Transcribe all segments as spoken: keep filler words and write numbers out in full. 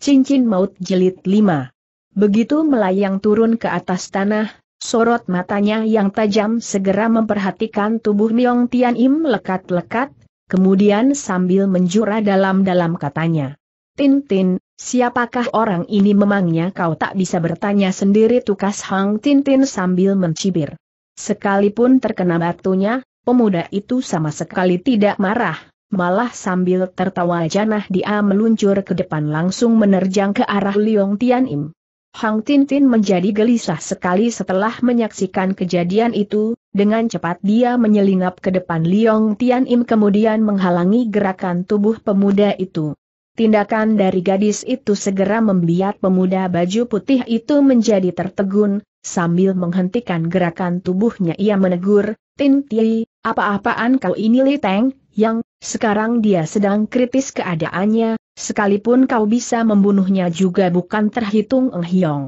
Cincin Maut Jilid lima. Begitu melayang turun ke atas tanah, sorot matanya yang tajam segera memperhatikan tubuh Liong Tian Im lekat-lekat, kemudian sambil menjura dalam-dalam katanya, "Tintin, siapakah orang ini? Memangnya kau tak bisa bertanya sendiri?" tukas Hang Tintin sambil mencibir. Sekalipun terkena batunya, pemuda itu sama sekali tidak marah, malah sambil tertawa janah dia meluncur ke depan langsung menerjang ke arah Liong Tian Im. Hang Tintin menjadi gelisah sekali setelah menyaksikan kejadian itu. Dengan cepat dia menyelinap ke depan Liong Tian Im kemudian menghalangi gerakan tubuh pemuda itu. Tindakan dari gadis itu segera membuat pemuda baju putih itu menjadi tertegun. Sambil menghentikan gerakan tubuhnya ia menegur, "Tintin, apa-apaan kau ini? Li Tengyang, sekarang dia sedang kritis keadaannya. Sekalipun kau bisa membunuhnya juga bukan terhitung." Eng Hiong,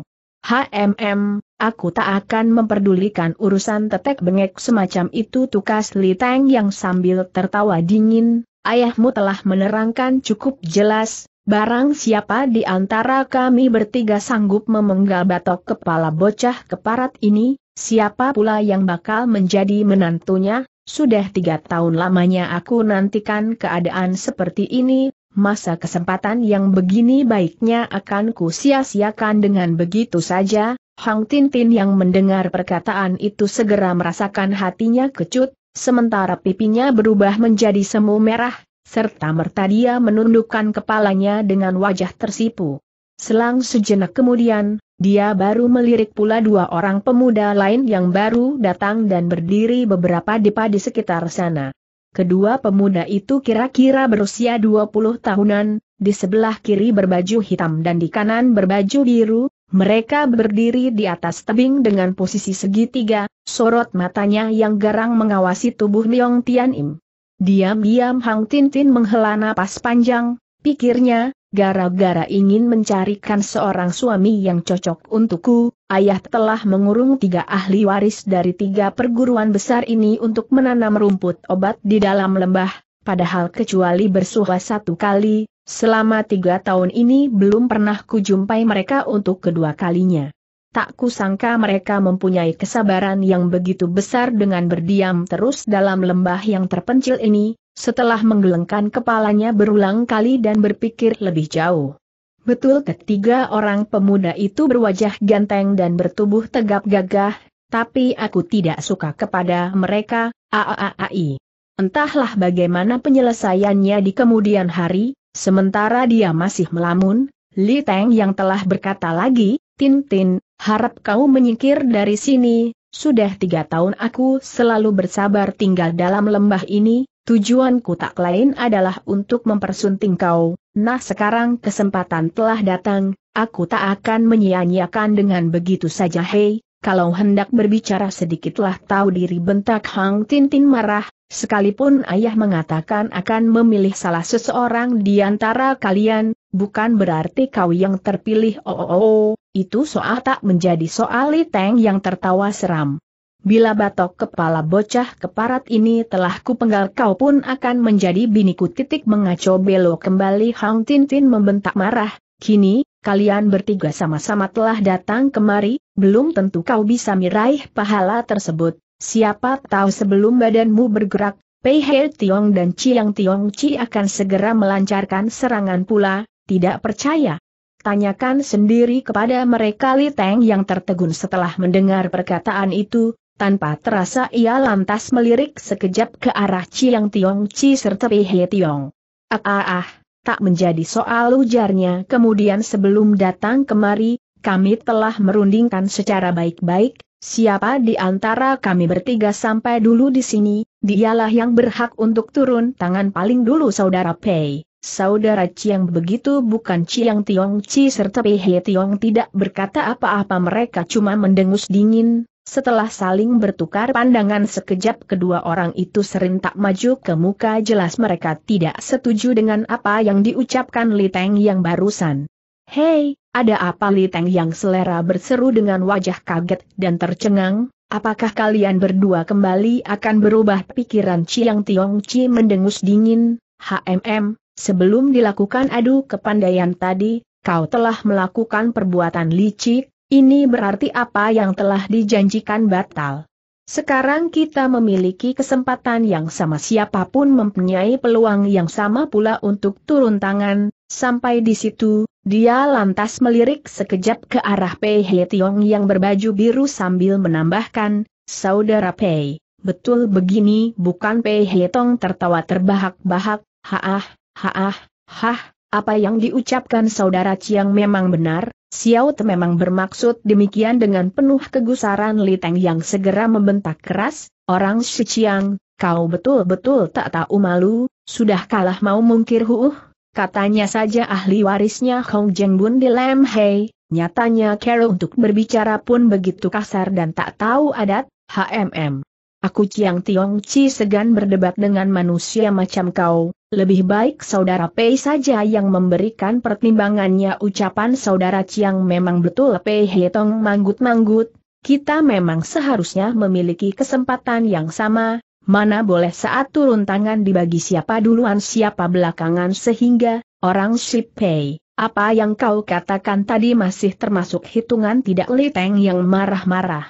"Hmm, aku tak akan memperdulikan urusan tetek bengek semacam itu," tukas Li Tengyang sambil tertawa dingin. "Ayahmu telah menerangkan cukup jelas, barang siapa di antara kami bertiga sanggup memenggal batok kepala bocah keparat ini, siapa pula yang bakal menjadi menantunya? Sudah tiga tahun lamanya aku nantikan keadaan seperti ini. Masa kesempatan yang begini baiknya akan ku sia-siakan dengan begitu saja." Hang Tintin yang mendengar perkataan itu segera merasakan hatinya kecut, sementara pipinya berubah menjadi semu merah, serta merta dia menundukkan kepalanya dengan wajah tersipu. Selang sejenak kemudian, dia baru melirik pula dua orang pemuda lain yang baru datang dan berdiri beberapa depa di sekitar sana. Kedua pemuda itu kira-kira berusia dua puluh tahunan, di sebelah kiri berbaju hitam dan di kanan berbaju biru. Mereka berdiri di atas tebing dengan posisi segitiga, sorot matanya yang garang mengawasi tubuh Liong Tian Im. Diam-diam Hang Tintin menghela napas panjang, pikirnya, "Gara-gara ingin mencarikan seorang suami yang cocok untukku, ayah telah mengurung tiga ahli waris dari tiga perguruan besar ini untuk menanam rumput obat di dalam lembah, padahal kecuali bersuah satu kali, selama tiga tahun ini belum pernah kujumpai mereka untuk kedua kalinya. Tak kusangka mereka mempunyai kesabaran yang begitu besar dengan berdiam terus dalam lembah yang terpencil ini." Setelah menggelengkan kepalanya berulang kali dan berpikir lebih jauh, betul ketiga orang pemuda itu berwajah ganteng dan bertubuh tegap gagah, tapi aku tidak suka kepada mereka, aaai. Entahlah bagaimana penyelesaiannya di kemudian hari. Sementara dia masih melamun, Li Tengyang telah berkata lagi, "Tintin, harap kau menyingkir dari sini. Sudah tiga tahun aku selalu bersabar tinggal dalam lembah ini. Tujuanku tak lain adalah untuk mempersunting kau. Nah sekarang kesempatan telah datang, aku tak akan menyia-nyiakan dengan begitu saja." "Hei, kalau hendak berbicara sedikitlah tahu diri," bentak Hang Tintin marah, "sekalipun ayah mengatakan akan memilih salah seseorang di antara kalian, bukan berarti kau yang terpilih." oh, oh, oh. "Itu soal tak menjadi soal," Li Tengyang tertawa seram. "Bila batok kepala bocah keparat ini telah kupenggal kau pun akan menjadi biniku." Titik mengacau belok kembali Hang Tintin membentak marah, "Kini, kalian bertiga sama-sama telah datang kemari, belum tentu kau bisa meraih pahala tersebut. Siapa tahu sebelum badanmu bergerak, Pei Hetiong dan Chiang Tiongchi akan segera melancarkan serangan pula." "Tidak percaya? Tanyakan sendiri kepada mereka." Li Tengyang tertegun setelah mendengar perkataan itu. Tanpa terasa ia lantas melirik sekejap ke arah Chiang Tiongchi serta Pei Hetiong. "Ah, ah, ah, tak menjadi soal," ujarnya kemudian, "sebelum datang kemari, kami telah merundingkan secara baik-baik, siapa di antara kami bertiga sampai dulu di sini, dialah yang berhak untuk turun tangan paling dulu." "Saudara Pei, saudara Chiang." Begitu bukan Chiang Tiongchi serta Pei Hetiong tidak berkata apa-apa, mereka cuma mendengus dingin. Setelah saling bertukar pandangan sekejap, kedua orang itu serentak maju ke muka, jelas mereka tidak setuju dengan apa yang diucapkan Li Tengyang barusan. "Hei, ada apa?" Li Tengyang selera berseru dengan wajah kaget dan tercengang, "Apakah kalian berdua kembali akan berubah pikiran?" Chiang Tiongchi mendengus dingin, "Hmm, sebelum dilakukan adu kepandaian tadi, kau telah melakukan perbuatan licik, ini berarti apa yang telah dijanjikan batal. Sekarang kita memiliki kesempatan yang sama, siapapun mempunyai peluang yang sama pula untuk turun tangan. Sampai di situ, dia lantas melirik sekejap ke arah Pei Hetiong yang berbaju biru sambil menambahkan, "Saudara Pei, betul begini bukan?" Pei Hetiong tertawa terbahak-bahak, "Haah, haah, hah, apa yang diucapkan saudara Chiang memang benar, Xiao Te memang bermaksud demikian." Dengan penuh kegusaran Li Tengyang segera membentak keras, "Orang si Chiang, kau betul-betul tak tahu malu, sudah kalah mau mungkir huh. Katanya saja ahli warisnya Hong Jengbun di Lam Hei, nyatanya cara untuk berbicara pun begitu kasar dan tak tahu adat, hmm. Aku Chiang Tiongchi segan berdebat dengan manusia macam kau, lebih baik saudara Pei saja yang memberikan pertimbangannya." Ucapan saudara Chiang memang betul Pei Hetiong manggut-manggut, kita memang seharusnya memiliki kesempatan yang sama. Mana boleh saat turun tangan dibagi siapa duluan siapa belakangan, sehingga, orang si Pei, apa yang kau katakan tadi masih termasuk hitungan tidak? Li Tengyang marah-marah.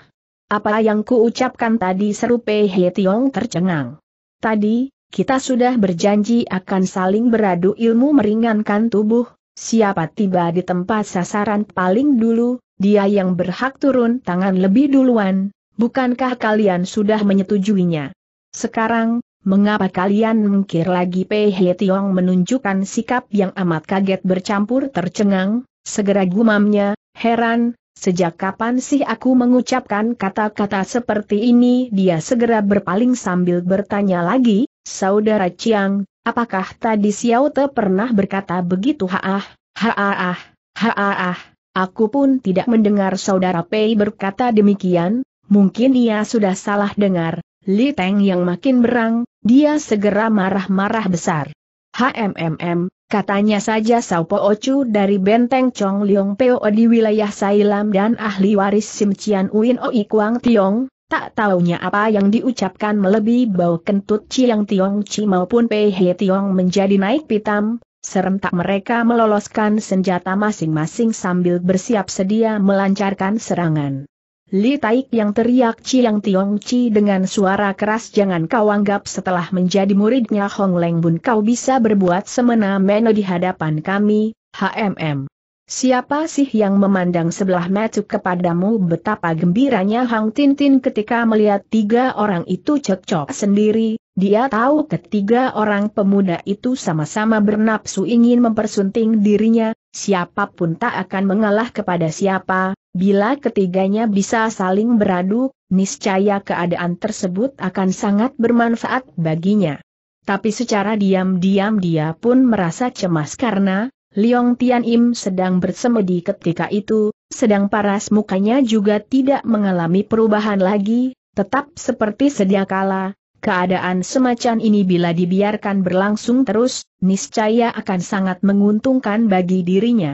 Apa yang kuucapkan tadi, seru Pei Hetiong tercengang. Tadi, kita sudah berjanji akan saling beradu ilmu meringankan tubuh, siapa tiba di tempat sasaran paling dulu, dia yang berhak turun tangan lebih duluan, bukankah kalian sudah menyetujuinya? Sekarang, mengapa kalian mengkir lagi? Pei Hetiong menunjukkan sikap yang amat kaget bercampur tercengang, segera gumamnya, heran, sejak kapan sih aku mengucapkan kata-kata seperti ini? Dia segera berpaling sambil bertanya lagi, saudara Chiang, apakah tadi Xiao Te pernah berkata begitu? Haah, haah, haah, aku pun tidak mendengar saudara Pei berkata demikian, mungkin ia sudah salah dengar. Li Tengyang makin berang, dia segera marah-marah besar. Hmm, katanya saja Saupo Ocu dari Benteng Chong Liong Peo di wilayah Sailam dan ahli waris Sim Cian Uin Oi Kuang Tiong, tak taunya apa yang diucapkan melebihi bau kentut Chiang Tiongchi maupun Pei Hetiong menjadi naik pitam, serentak mereka meloloskan senjata masing-masing sambil bersiap sedia melancarkan serangan. Li Taik yang teriak Chiang Tiongchi dengan suara keras, jangan kau anggap setelah menjadi muridnya Hong Leng Bun kau bisa berbuat semena-mena di hadapan kami, hmm. Siapa sih yang memandang sebelah mata kepadamu? Betapa gembiranya Hang Tintin ketika melihat tiga orang itu cekcok sendiri, dia tahu ketiga orang pemuda itu sama-sama bernapsu ingin mempersunting dirinya, siapapun tak akan mengalah kepada siapa. Bila ketiganya bisa saling beradu, niscaya keadaan tersebut akan sangat bermanfaat baginya. Tapi secara diam-diam dia pun merasa cemas karena Liong Tian Im sedang bersemedi ketika itu, sedang paras mukanya juga tidak mengalami perubahan lagi, tetap seperti sedia kala. Keadaan semacam ini bila dibiarkan berlangsung terus, niscaya akan sangat menguntungkan bagi dirinya.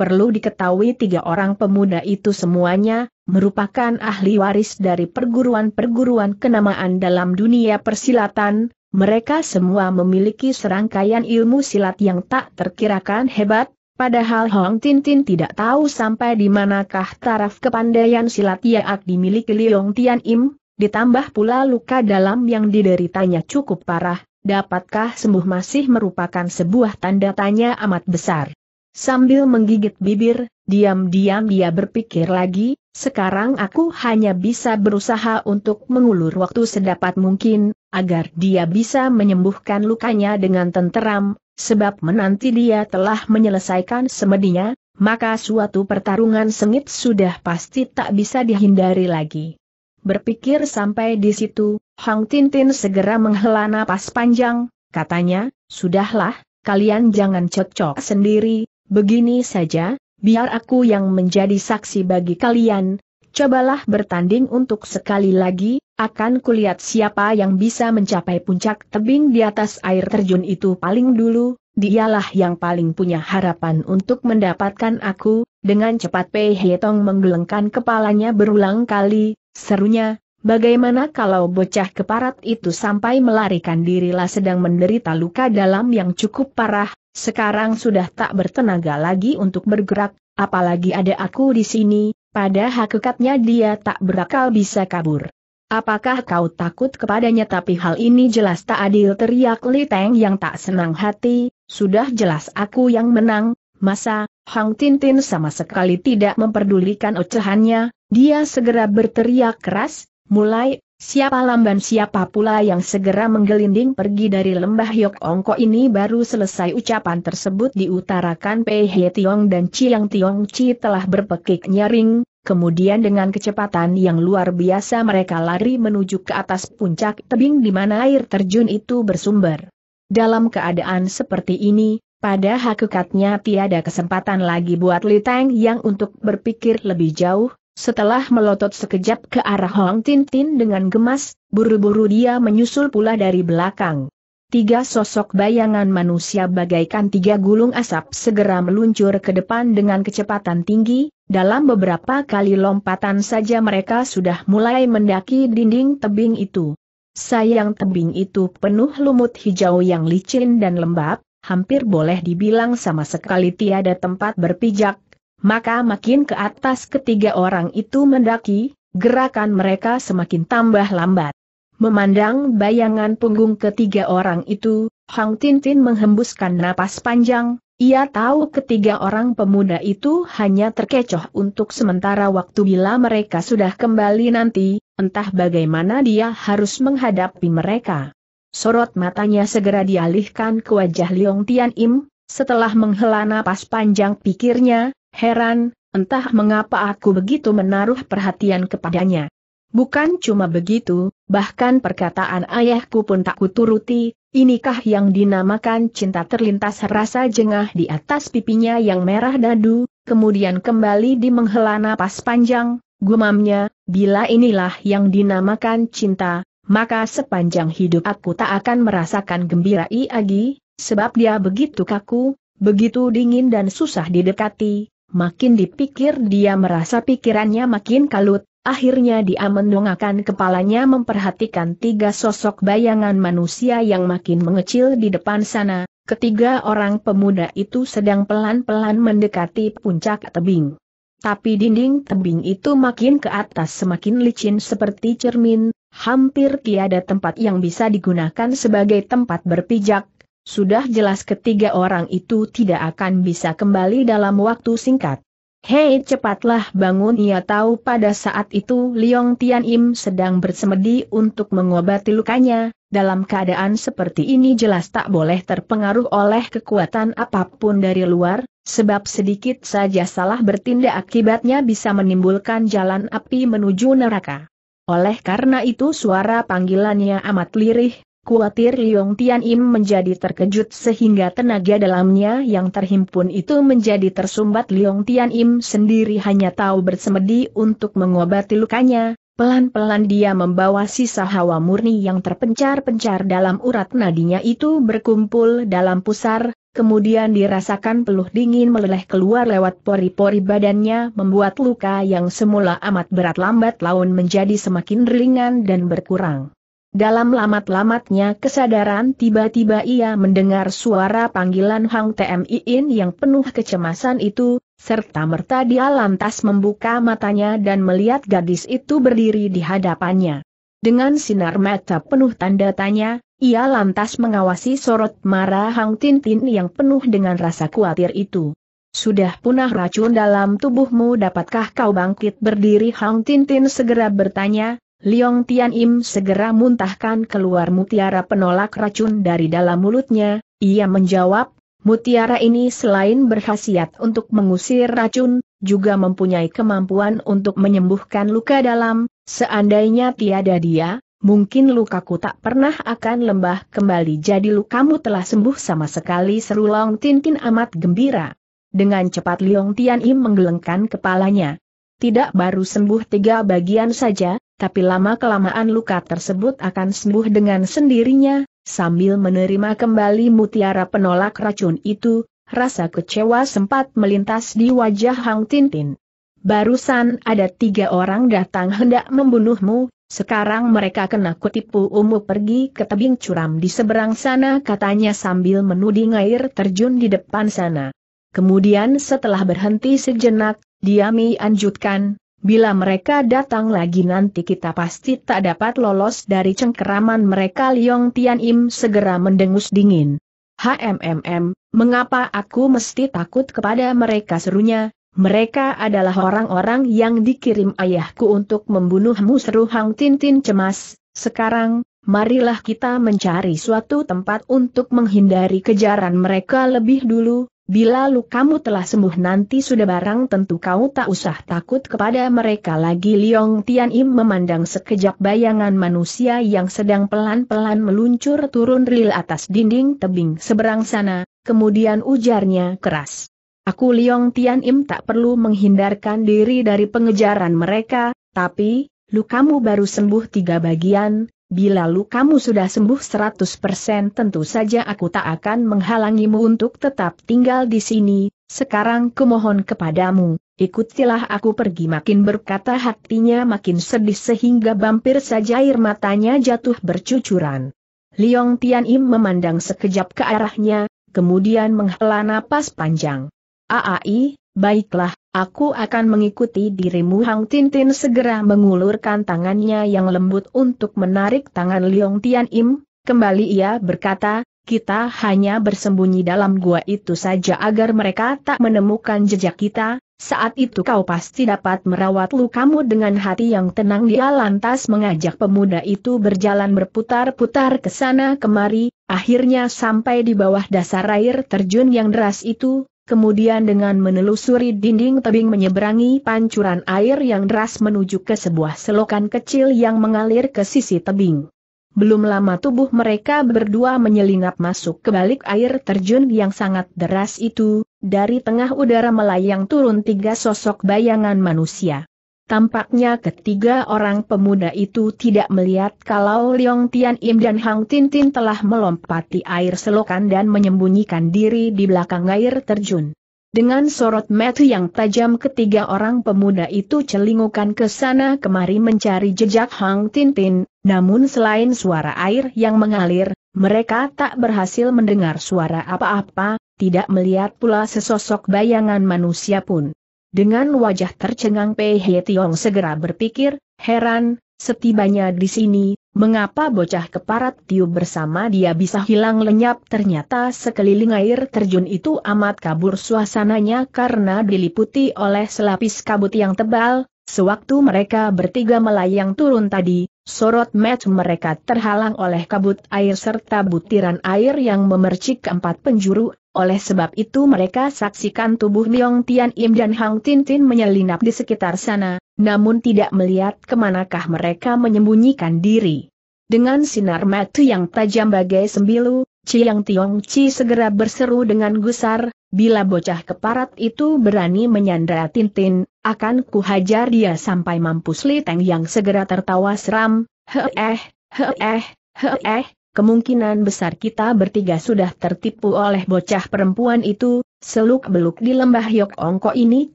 Perlu diketahui tiga orang pemuda itu semuanya merupakan ahli waris dari perguruan-perguruan kenamaan dalam dunia persilatan, mereka semua memiliki serangkaian ilmu silat yang tak terkirakan hebat, padahal Hong Tintin tidak tahu sampai di manakah taraf kepandaian silat yang dimiliki Liong Tian Im, ditambah pula luka dalam yang dideritanya cukup parah, dapatkah sembuh masih merupakan sebuah tanda tanya amat besar. Sambil menggigit bibir, diam-diam dia berpikir lagi, sekarang aku hanya bisa berusaha untuk mengulur waktu sedapat mungkin, agar dia bisa menyembuhkan lukanya dengan tenteram, sebab menanti dia telah menyelesaikan semedinya, maka suatu pertarungan sengit sudah pasti tak bisa dihindari lagi. Berpikir sampai di situ, Hang Tintin segera menghela napas panjang, katanya, sudahlah, kalian jangan cekcok sendiri. Begini saja, biar aku yang menjadi saksi bagi kalian, cobalah bertanding untuk sekali lagi, akan kulihat siapa yang bisa mencapai puncak tebing di atas air terjun itu paling dulu, dialah yang paling punya harapan untuk mendapatkan aku. Dengan cepat Pei Hetiong menggelengkan kepalanya berulang kali, serunya, Bagaimana kalau bocah keparat itu sampai melarikan dirilah sedang menderita luka dalam yang cukup parah, sekarang sudah tak bertenaga lagi untuk bergerak, apalagi ada aku di sini, pada hakikatnya dia tak berakal bisa kabur. Apakah kau takut kepadanya? Tapi hal ini jelas tak adil, teriak Li Tengyang tak senang hati, sudah jelas aku yang menang, masa, Hang Tintin sama sekali tidak memperdulikan ocehannya, dia segera berteriak keras. Mulai, siapa lamban siapa pula yang segera menggelinding pergi dari lembah Yok Ongko ini. Baru selesai ucapan tersebut diutarakan, Pei Hetiong dan Chiang Tiongchi telah berpekik nyaring, kemudian dengan kecepatan yang luar biasa mereka lari menuju ke atas puncak tebing di mana air terjun itu bersumber. Dalam keadaan seperti ini, pada hakikatnya tiada kesempatan lagi buat Li Tengyang untuk berpikir lebih jauh. Setelah melotot sekejap ke arah Hang Tintin dengan gemas, buru-buru dia menyusul pula dari belakang. Tiga sosok bayangan manusia bagaikan tiga gulung asap segera meluncur ke depan dengan kecepatan tinggi, dalam beberapa kali lompatan saja mereka sudah mulai mendaki dinding tebing itu. Sayang tebing itu penuh lumut hijau yang licin dan lembab, hampir boleh dibilang sama sekali tiada tempat berpijak. Maka makin ke atas ketiga orang itu mendaki, gerakan mereka semakin tambah lambat. Memandang bayangan punggung ketiga orang itu, Hang Tintin menghembuskan napas panjang, ia tahu ketiga orang pemuda itu hanya terkecoh untuk sementara waktu. Bila mereka sudah kembali nanti, entah bagaimana dia harus menghadapi mereka. Sorot matanya segera dialihkan ke wajah Liong Tian Im, setelah menghela napas panjang pikirnya, heran, entah mengapa aku begitu menaruh perhatian kepadanya. Bukan cuma begitu, bahkan perkataan ayahku pun tak kuturuti, inikah yang dinamakan cinta? Terlintas rasa jengah di atas pipinya yang merah dadu, kemudian kembali di menghela napas panjang, gumamnya, bila inilah yang dinamakan cinta, maka sepanjang hidup aku tak akan merasakan gembira lagi, sebab dia begitu kaku, begitu dingin dan susah didekati. Makin dipikir dia merasa pikirannya makin kalut, akhirnya dia mendongakkan kepalanya memperhatikan tiga sosok bayangan manusia yang makin mengecil di depan sana, ketiga orang pemuda itu sedang pelan-pelan mendekati puncak tebing. Tapi dinding tebing itu makin ke atas semakin licin seperti cermin, hampir tiada tempat yang bisa digunakan sebagai tempat berpijak. Sudah jelas ketiga orang itu tidak akan bisa kembali dalam waktu singkat. Hei, cepatlah bangun! Ia tahu pada saat itu Liong Tian Im sedang bersemedi untuk mengobati lukanya, dalam keadaan seperti ini jelas tak boleh terpengaruh oleh kekuatan apapun dari luar, sebab sedikit saja salah bertindak akibatnya bisa menimbulkan jalan api menuju neraka. Oleh karena itu suara panggilannya amat lirih. Kuatir Liong Tian Im menjadi terkejut sehingga tenaga dalamnya yang terhimpun itu menjadi tersumbat. Liong Tian Im sendiri hanya tahu bersemedi untuk mengobati lukanya, pelan-pelan dia membawa sisa hawa murni yang terpencar-pencar dalam urat nadinya itu berkumpul dalam pusar, kemudian dirasakan peluh dingin meleleh keluar lewat pori-pori badannya membuat luka yang semula amat berat lambat laun menjadi semakin ringan dan berkurang. Dalam lamat-lamatnya kesadaran tiba-tiba ia mendengar suara panggilan Hang Tintin yang penuh kecemasan itu, serta-merta dia lantas membuka matanya dan melihat gadis itu berdiri di hadapannya. Dengan sinar mata penuh tanda tanya, ia lantas mengawasi sorot marah Hang Tintin yang penuh dengan rasa khawatir itu. Sudah punah racun dalam tubuhmu, dapatkah kau bangkit berdiri? Hang Tintin segera bertanya. Liong Tian Im segera muntahkan keluar mutiara penolak racun dari dalam mulutnya, ia menjawab, mutiara ini selain berkhasiat untuk mengusir racun, juga mempunyai kemampuan untuk menyembuhkan luka dalam, seandainya tiada dia, mungkin lukaku tak pernah akan lembah kembali. Jadi lukamu telah sembuh sama sekali, seru Liong Tintin amat gembira. Dengan cepat Liong Tian Im menggelengkan kepalanya. Tidak, baru sembuh tiga bagian saja. Tapi lama-kelamaan luka tersebut akan sembuh dengan sendirinya. Sambil menerima kembali mutiara penolak racun itu, rasa kecewa sempat melintas di wajah Hang Tintin. Barusan ada tiga orang datang hendak membunuhmu, Sekarang mereka kena kutipu umu pergi ke tebing curam di seberang sana, katanya sambil menuding air terjun di depan sana. Kemudian setelah berhenti sejenak, dia melanjutkan, bila mereka datang lagi nanti kita pasti tak dapat lolos dari cengkeraman mereka. Liong Tian Im segera mendengus dingin. HMMM, mengapa aku mesti takut kepada mereka, serunya. Mereka adalah orang-orang yang dikirim ayahku untuk membunuhmu, seru Hang Tintin cemas. Sekarang, marilah kita mencari suatu tempat untuk menghindari kejaran mereka lebih dulu. Bila lukamu telah sembuh nanti sudah barang tentu kau tak usah takut kepada mereka lagi. Liong Tian Im memandang sekejap bayangan manusia yang sedang pelan-pelan meluncur turun ril atas dinding tebing seberang sana, kemudian ujarnya keras. Aku Liong Tian Im tak perlu menghindarkan diri dari pengejaran mereka, tapi, lukamu baru sembuh tiga bagian, bila lukamu sudah sembuh seratus persen tentu saja aku tak akan menghalangimu untuk tetap tinggal di sini. Sekarang kumohon kepadamu, ikutilah aku pergi. Makin berkata hatinya makin sedih sehingga hampir saja air matanya jatuh bercucuran. Liong Tian Im memandang sekejap ke arahnya, kemudian menghela napas panjang. Aai, baiklah, aku akan mengikuti dirimu. Hang Tintin segera mengulurkan tangannya yang lembut untuk menarik tangan Liong Tian Im. Kembali ia berkata, kita hanya bersembunyi dalam gua itu saja agar mereka tak menemukan jejak kita. Saat itu kau pasti dapat merawat lukamu dengan hati yang tenang. Dia lantas mengajak pemuda itu berjalan berputar-putar ke sana kemari, akhirnya sampai di bawah dasar air terjun yang deras itu. Kemudian dengan menelusuri dinding tebing menyeberangi pancuran air yang deras menuju ke sebuah selokan kecil yang mengalir ke sisi tebing. Belum lama tubuh mereka berdua menyelinap masuk ke balik air terjun yang sangat deras itu. Dari tengah udara melayang turun tiga sosok bayangan manusia. Tampaknya ketiga orang pemuda itu tidak melihat kalau Liong Tian Im dan Hang Tintin telah melompati air selokan dan menyembunyikan diri di belakang air terjun. Dengan sorot mata yang tajam ketiga orang pemuda itu celingukan ke sana kemari mencari jejak Hang Tintin, namun selain suara air yang mengalir, mereka tak berhasil mendengar suara apa-apa, tidak melihat pula sesosok bayangan manusia pun. Dengan wajah tercengang Pei Hetiong segera berpikir, heran, setibanya di sini, mengapa bocah keparat tiu bersama dia bisa hilang lenyap? Ternyata sekeliling air terjun itu amat kabur suasananya karena diliputi oleh selapis kabut yang tebal. Sewaktu mereka bertiga melayang turun tadi, sorot mata mereka terhalang oleh kabut air serta butiran air yang memercik ke empat penjuru. Oleh sebab itu mereka saksikan tubuh Liong Tian Im dan Hang Tintin menyelinap di sekitar sana, namun tidak melihat kemanakah mereka menyembunyikan diri. Dengan sinar mata yang tajam bagai sembilu, Chiang Tiongchi segera berseru dengan gusar, bila bocah keparat itu berani menyandera Tintin, akan kuhajar dia sampai mampus. Li Tengyang segera tertawa seram, heeh, heeh, heeh. Kemungkinan besar kita bertiga sudah tertipu oleh bocah perempuan itu, seluk-beluk di lembah Yok Ongko ini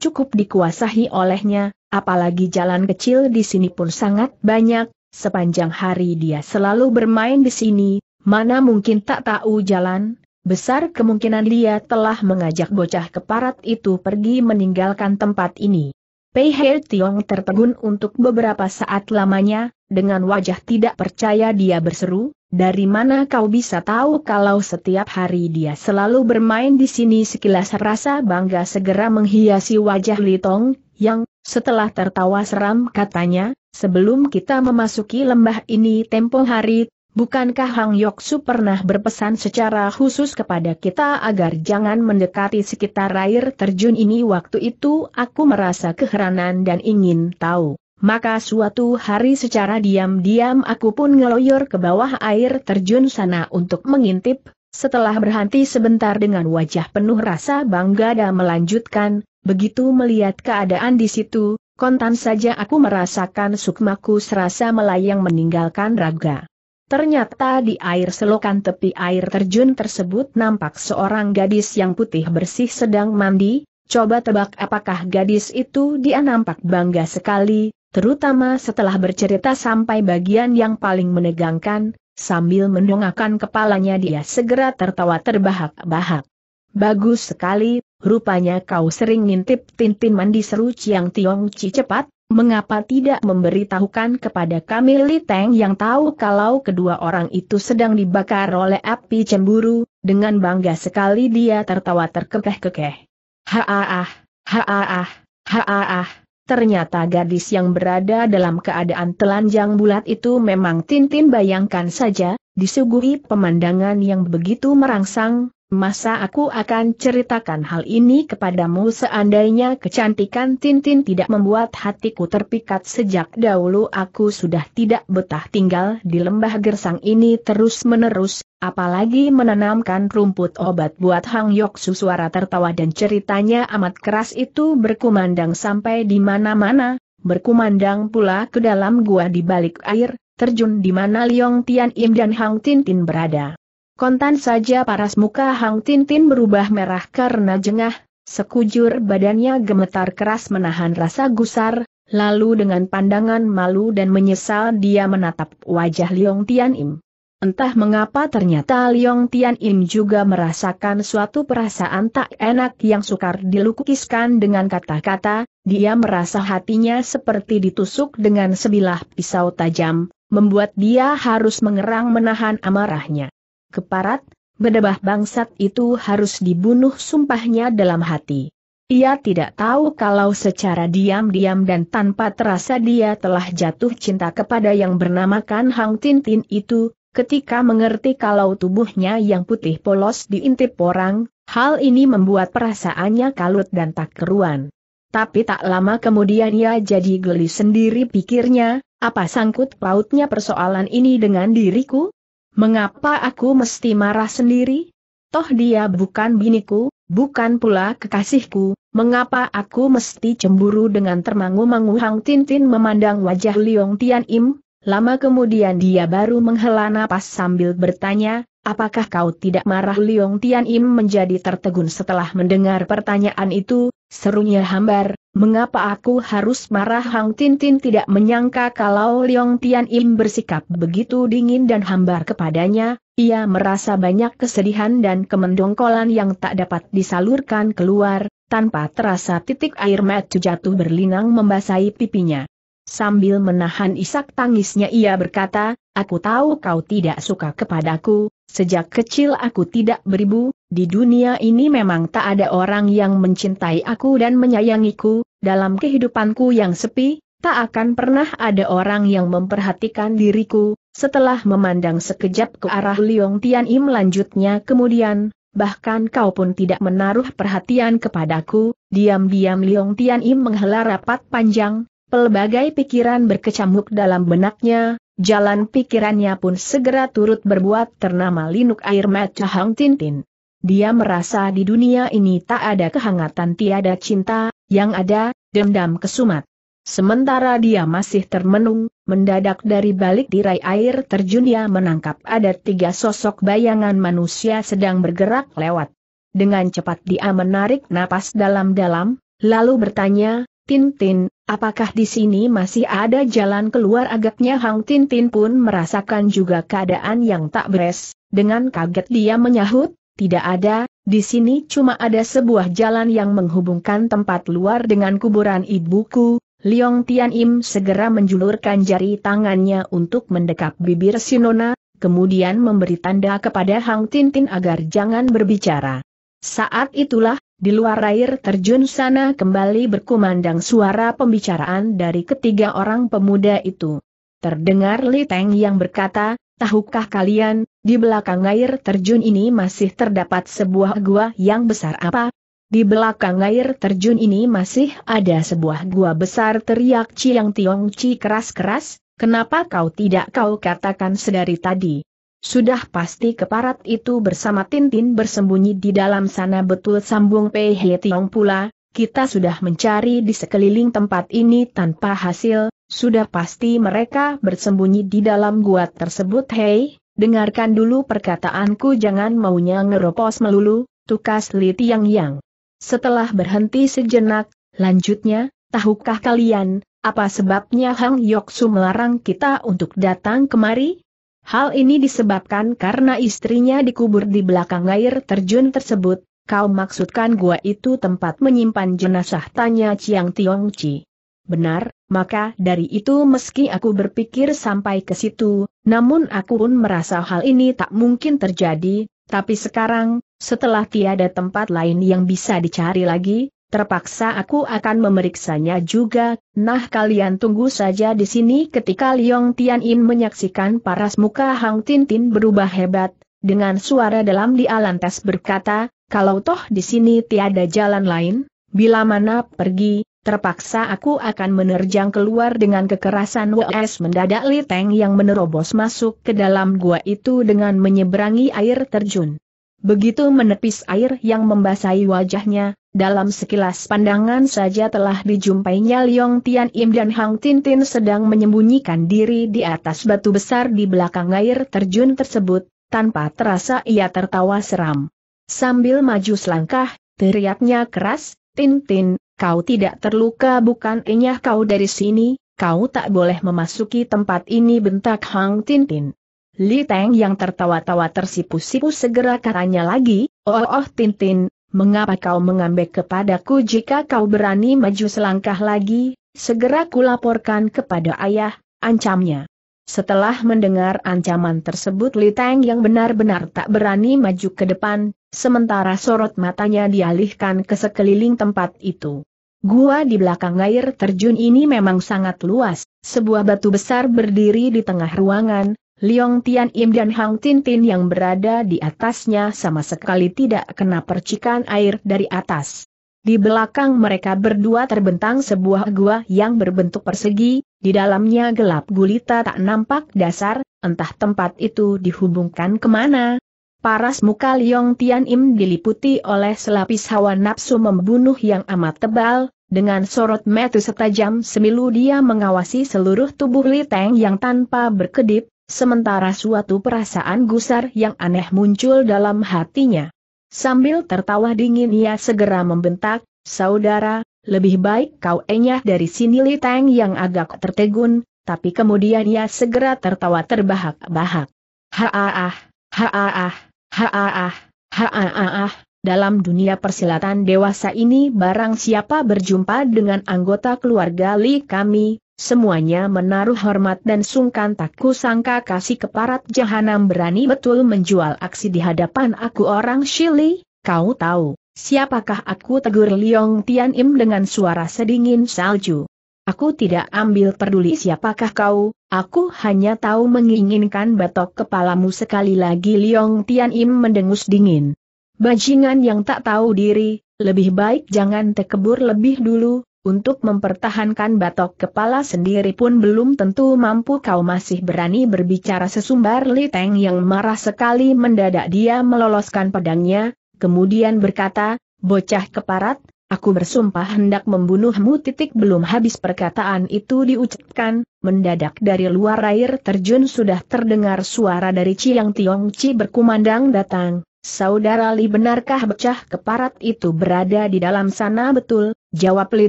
cukup dikuasai olehnya, apalagi jalan kecil di sini pun sangat banyak, sepanjang hari dia selalu bermain di sini, mana mungkin tak tahu jalan, besar kemungkinan dia telah mengajak bocah keparat itu pergi meninggalkan tempat ini. Pei Hetiong tertegun untuk beberapa saat lamanya, dengan wajah tidak percaya dia berseru, dari mana kau bisa tahu kalau setiap hari dia selalu bermain di sini? Sekilas rasa bangga segera menghiasi wajah Li Tong yang setelah tertawa seram katanya, sebelum kita memasuki lembah ini tempo hari, bukankah Hang Yoksu pernah berpesan secara khusus kepada kita agar jangan mendekati sekitar air terjun ini? Waktu itu aku merasa keheranan dan ingin tahu. Maka suatu hari secara diam-diam aku pun ngeloyor ke bawah air terjun sana untuk mengintip. Setelah berhenti sebentar dengan wajah penuh rasa bangga dan melanjutkan, begitu melihat keadaan di situ, kontan saja aku merasakan sukmaku serasa melayang meninggalkan raga. Ternyata di air selokan tepi air terjun tersebut nampak seorang gadis yang putih bersih sedang mandi. Coba tebak apakah gadis itu? Dia nampak bangga sekali, terutama setelah bercerita sampai bagian yang paling menegangkan, sambil mendongakkan kepalanya dia segera tertawa terbahak-bahak. "Bagus sekali, rupanya kau sering ngintip Tintin mandi," seru Chiang Tiongchi cepat. "Mengapa tidak memberitahukan kepada kami?" Li Tengyang tahu kalau kedua orang itu sedang dibakar oleh api cemburu, dengan bangga sekali dia tertawa terkekeh-kekeh. "Haaah, haaah, haaah, ternyata gadis yang berada dalam keadaan telanjang bulat itu memang Tintin, bayangkan saja, disuguhi pemandangan yang begitu merangsang. Masa aku akan ceritakan hal ini kepadamu? Seandainya kecantikan Tintin tidak membuat hatiku terpikat sejak dahulu, aku sudah tidak betah tinggal di lembah gersang ini terus-menerus, apalagi menanamkan rumput obat buat Hang Yoksu." Suara tertawa dan ceritanya amat keras itu berkumandang sampai di mana-mana, berkumandang pula ke dalam gua di balik air terjun di mana Liong Tian Im dan Hang Tintin berada. Kontan saja paras muka Hang Tintin berubah merah karena jengah, sekujur badannya gemetar keras menahan rasa gusar, lalu dengan pandangan malu dan menyesal dia menatap wajah Liong Tian Im. Entah mengapa ternyata Liong Tian Im juga merasakan suatu perasaan tak enak yang sukar dilukiskan dengan kata-kata, dia merasa hatinya seperti ditusuk dengan sebilah pisau tajam, membuat dia harus mengerang menahan amarahnya. "Keparat, bedebah bangsat itu harus dibunuh," sumpahnya dalam hati. Ia tidak tahu kalau secara diam-diam dan tanpa terasa dia telah jatuh cinta kepada yang bernamakan Hang Tintin itu, ketika mengerti kalau tubuhnya yang putih polos diintip orang, hal ini membuat perasaannya kalut dan tak keruan. Tapi tak lama kemudian ia jadi geli sendiri, pikirnya, "Apa sangkut pautnya persoalan ini dengan diriku? Mengapa aku mesti marah sendiri? Toh dia bukan biniku, bukan pula kekasihku, mengapa aku mesti cemburu?" Dengan termangu-mangu Hang Tintin memandang wajah Liong Tian Im, lama kemudian dia baru menghela napas sambil bertanya, "Apakah kau tidak marah?" Liong Tian Im menjadi tertegun setelah mendengar pertanyaan itu, serunya hambar, "Mengapa aku harus marah?" Hang Tintin tidak menyangka kalau Liong Tian Im bersikap begitu dingin dan hambar kepadanya, ia merasa banyak kesedihan dan kemendongkolan yang tak dapat disalurkan keluar, tanpa terasa titik air mata jatuh berlinang membasahi pipinya. Sambil menahan isak tangisnya ia berkata, "Aku tahu kau tidak suka kepadaku, sejak kecil aku tidak beribu, di dunia ini memang tak ada orang yang mencintai aku dan menyayangiku. Dalam kehidupanku yang sepi, tak akan pernah ada orang yang memperhatikan diriku." Setelah memandang sekejap ke arah Liong Tian Im lanjutnya kemudian, "Bahkan kau pun tidak menaruh perhatian kepadaku." Diam-diam Liong Tian Im menghela rapat panjang, pelbagai pikiran berkecamuk dalam benaknya, jalan pikirannya pun segera turut berbuat ternama linuk air mata Hang Tintin. Dia merasa di dunia ini tak ada kehangatan, tiada cinta, yang ada dendam kesumat. Sementara dia masih termenung, mendadak dari balik tirai air terjun dia menangkap ada tiga sosok bayangan manusia sedang bergerak lewat. Dengan cepat dia menarik napas dalam-dalam, lalu bertanya, "Tintin, apakah di sini masih ada jalan keluar?" Agaknya Hang Tintin pun merasakan juga keadaan yang tak beres, dengan kaget dia menyahut, "Tidak ada, di sini cuma ada sebuah jalan yang menghubungkan tempat luar dengan kuburan ibuku." Liong Tian Im segera menjulurkan jari tangannya untuk mendekap bibir si nona, kemudian memberi tanda kepada Hang Tintin agar jangan berbicara. Saat itulah, di luar air terjun sana kembali berkumandang suara pembicaraan dari ketiga orang pemuda itu. Terdengar Li Tengyang berkata, "Tahukah kalian, di belakang air terjun ini masih terdapat sebuah gua yang besar?" "Apa? Di belakang air terjun ini masih ada sebuah gua besar?" teriak Chiang Tiongchi keras-keras, "Kenapa kau tidak kau katakan sedari tadi? Sudah pasti keparat itu bersama Tintin bersembunyi di dalam sana." "Betul," sambung Pei Hetiong pula, "kita sudah mencari di sekeliling tempat ini tanpa hasil. Sudah pasti mereka bersembunyi di dalam gua tersebut." "Hei, dengarkan dulu perkataanku, jangan maunya ngeropos melulu," tukas Li Tengyang. Setelah berhenti sejenak, lanjutnya, tahukah kalian, apa sebabnya Hang Yoksu melarang kita untuk datang kemari? Hal ini disebabkan karena istrinya dikubur di belakang air terjun tersebut. Kau maksudkan gua itu tempat menyimpan jenazah? Tanya Chiang Tiongchi. Benar, maka dari itu meski aku berpikir sampai ke situ, namun aku pun merasa hal ini tak mungkin terjadi, tapi sekarang, setelah tiada tempat lain yang bisa dicari lagi, terpaksa aku akan memeriksanya juga. Nah, kalian tunggu saja di sini. Ketika Liong Tian Im menyaksikan paras muka Hang Tintin berubah hebat, dengan suara dalam dia lantas berkata, kalau toh di sini tiada jalan lain, bila mana pergi, terpaksa aku akan menerjang keluar dengan kekerasan. W S Mendadak Li Tengyang menerobos masuk ke dalam gua itu dengan menyeberangi air terjun. Begitu menepis air yang membasahi wajahnya, dalam sekilas pandangan saja telah dijumpainya Liong Tian Im dan Hang Tintin sedang menyembunyikan diri di atas batu besar di belakang air terjun tersebut. Tanpa terasa ia tertawa seram. Sambil maju selangkah, teriaknya keras, "Tintin, kau tidak terluka bukan? Inyah kau dari sini, kau tak boleh memasuki tempat ini!" bentak Hang Tintin. Li Tengyang yang tertawa-tawa tersipu-sipu. Segera katanya lagi, oh, oh Tintin, mengapa kau mengambek kepadaku? Jika kau berani maju selangkah lagi, segera kulaporkan kepada ayah," ancamnya. Setelah mendengar ancaman tersebut, Li Tengyang yang benar-benar tak berani maju ke depan, sementara sorot matanya dialihkan ke sekeliling tempat itu. Gua di belakang air terjun ini memang sangat luas. Sebuah batu besar berdiri di tengah ruangan. Liong Tian Im dan Hang Tintin yang berada di atasnya sama sekali tidak kena percikan air dari atas. Di belakang mereka berdua terbentang sebuah gua yang berbentuk persegi. Di dalamnya gelap gulita tak nampak dasar. Entah tempat itu dihubungkan kemana. Paras muka Liong Tian Im diliputi oleh selapis hawa nafsu membunuh yang amat tebal. Dengan sorot mata setajam semilu dia mengawasi seluruh tubuh Li Tengyang tanpa berkedip, sementara suatu perasaan gusar yang aneh muncul dalam hatinya. Sambil tertawa dingin ia segera membentak, "Saudara, lebih baik kau enyah dari sini!" Li Tengyang agak tertegun, tapi kemudian ia segera tertawa terbahak-bahak. "Ha ah ah, ha ah ah. Ha ah ah, ha ah ah, dalam dunia persilatan dewasa ini barang siapa berjumpa dengan anggota keluarga Li kami, semuanya menaruh hormat dan sungkan. Tak kusangka kasih keparat jahanam berani betul menjual aksi di hadapan aku orang Shili. Kau tahu, siapakah aku?" tegur Liong Tian Im dengan suara sedingin salju. "Aku tidak ambil peduli siapakah kau, aku hanya tahu menginginkan batok kepalamu." Sekali lagi Liong Tian Im mendengus dingin. "Bajingan yang tak tahu diri, lebih baik jangan tekebur lebih dulu, untuk mempertahankan batok kepala sendiri pun belum tentu mampu, kau masih berani berbicara?" sesumbar Li Tengyang yang marah sekali. Mendadak dia meloloskan pedangnya, kemudian berkata, "Bocah keparat, aku bersumpah hendak membunuhmu." Titik belum habis perkataan itu diucapkan, mendadak dari luar air terjun sudah terdengar suara dari Chiang Tiongchi berkumandang datang, "Saudara Li, benarkah bocah keparat itu berada di dalam sana?" "Betul," jawab Li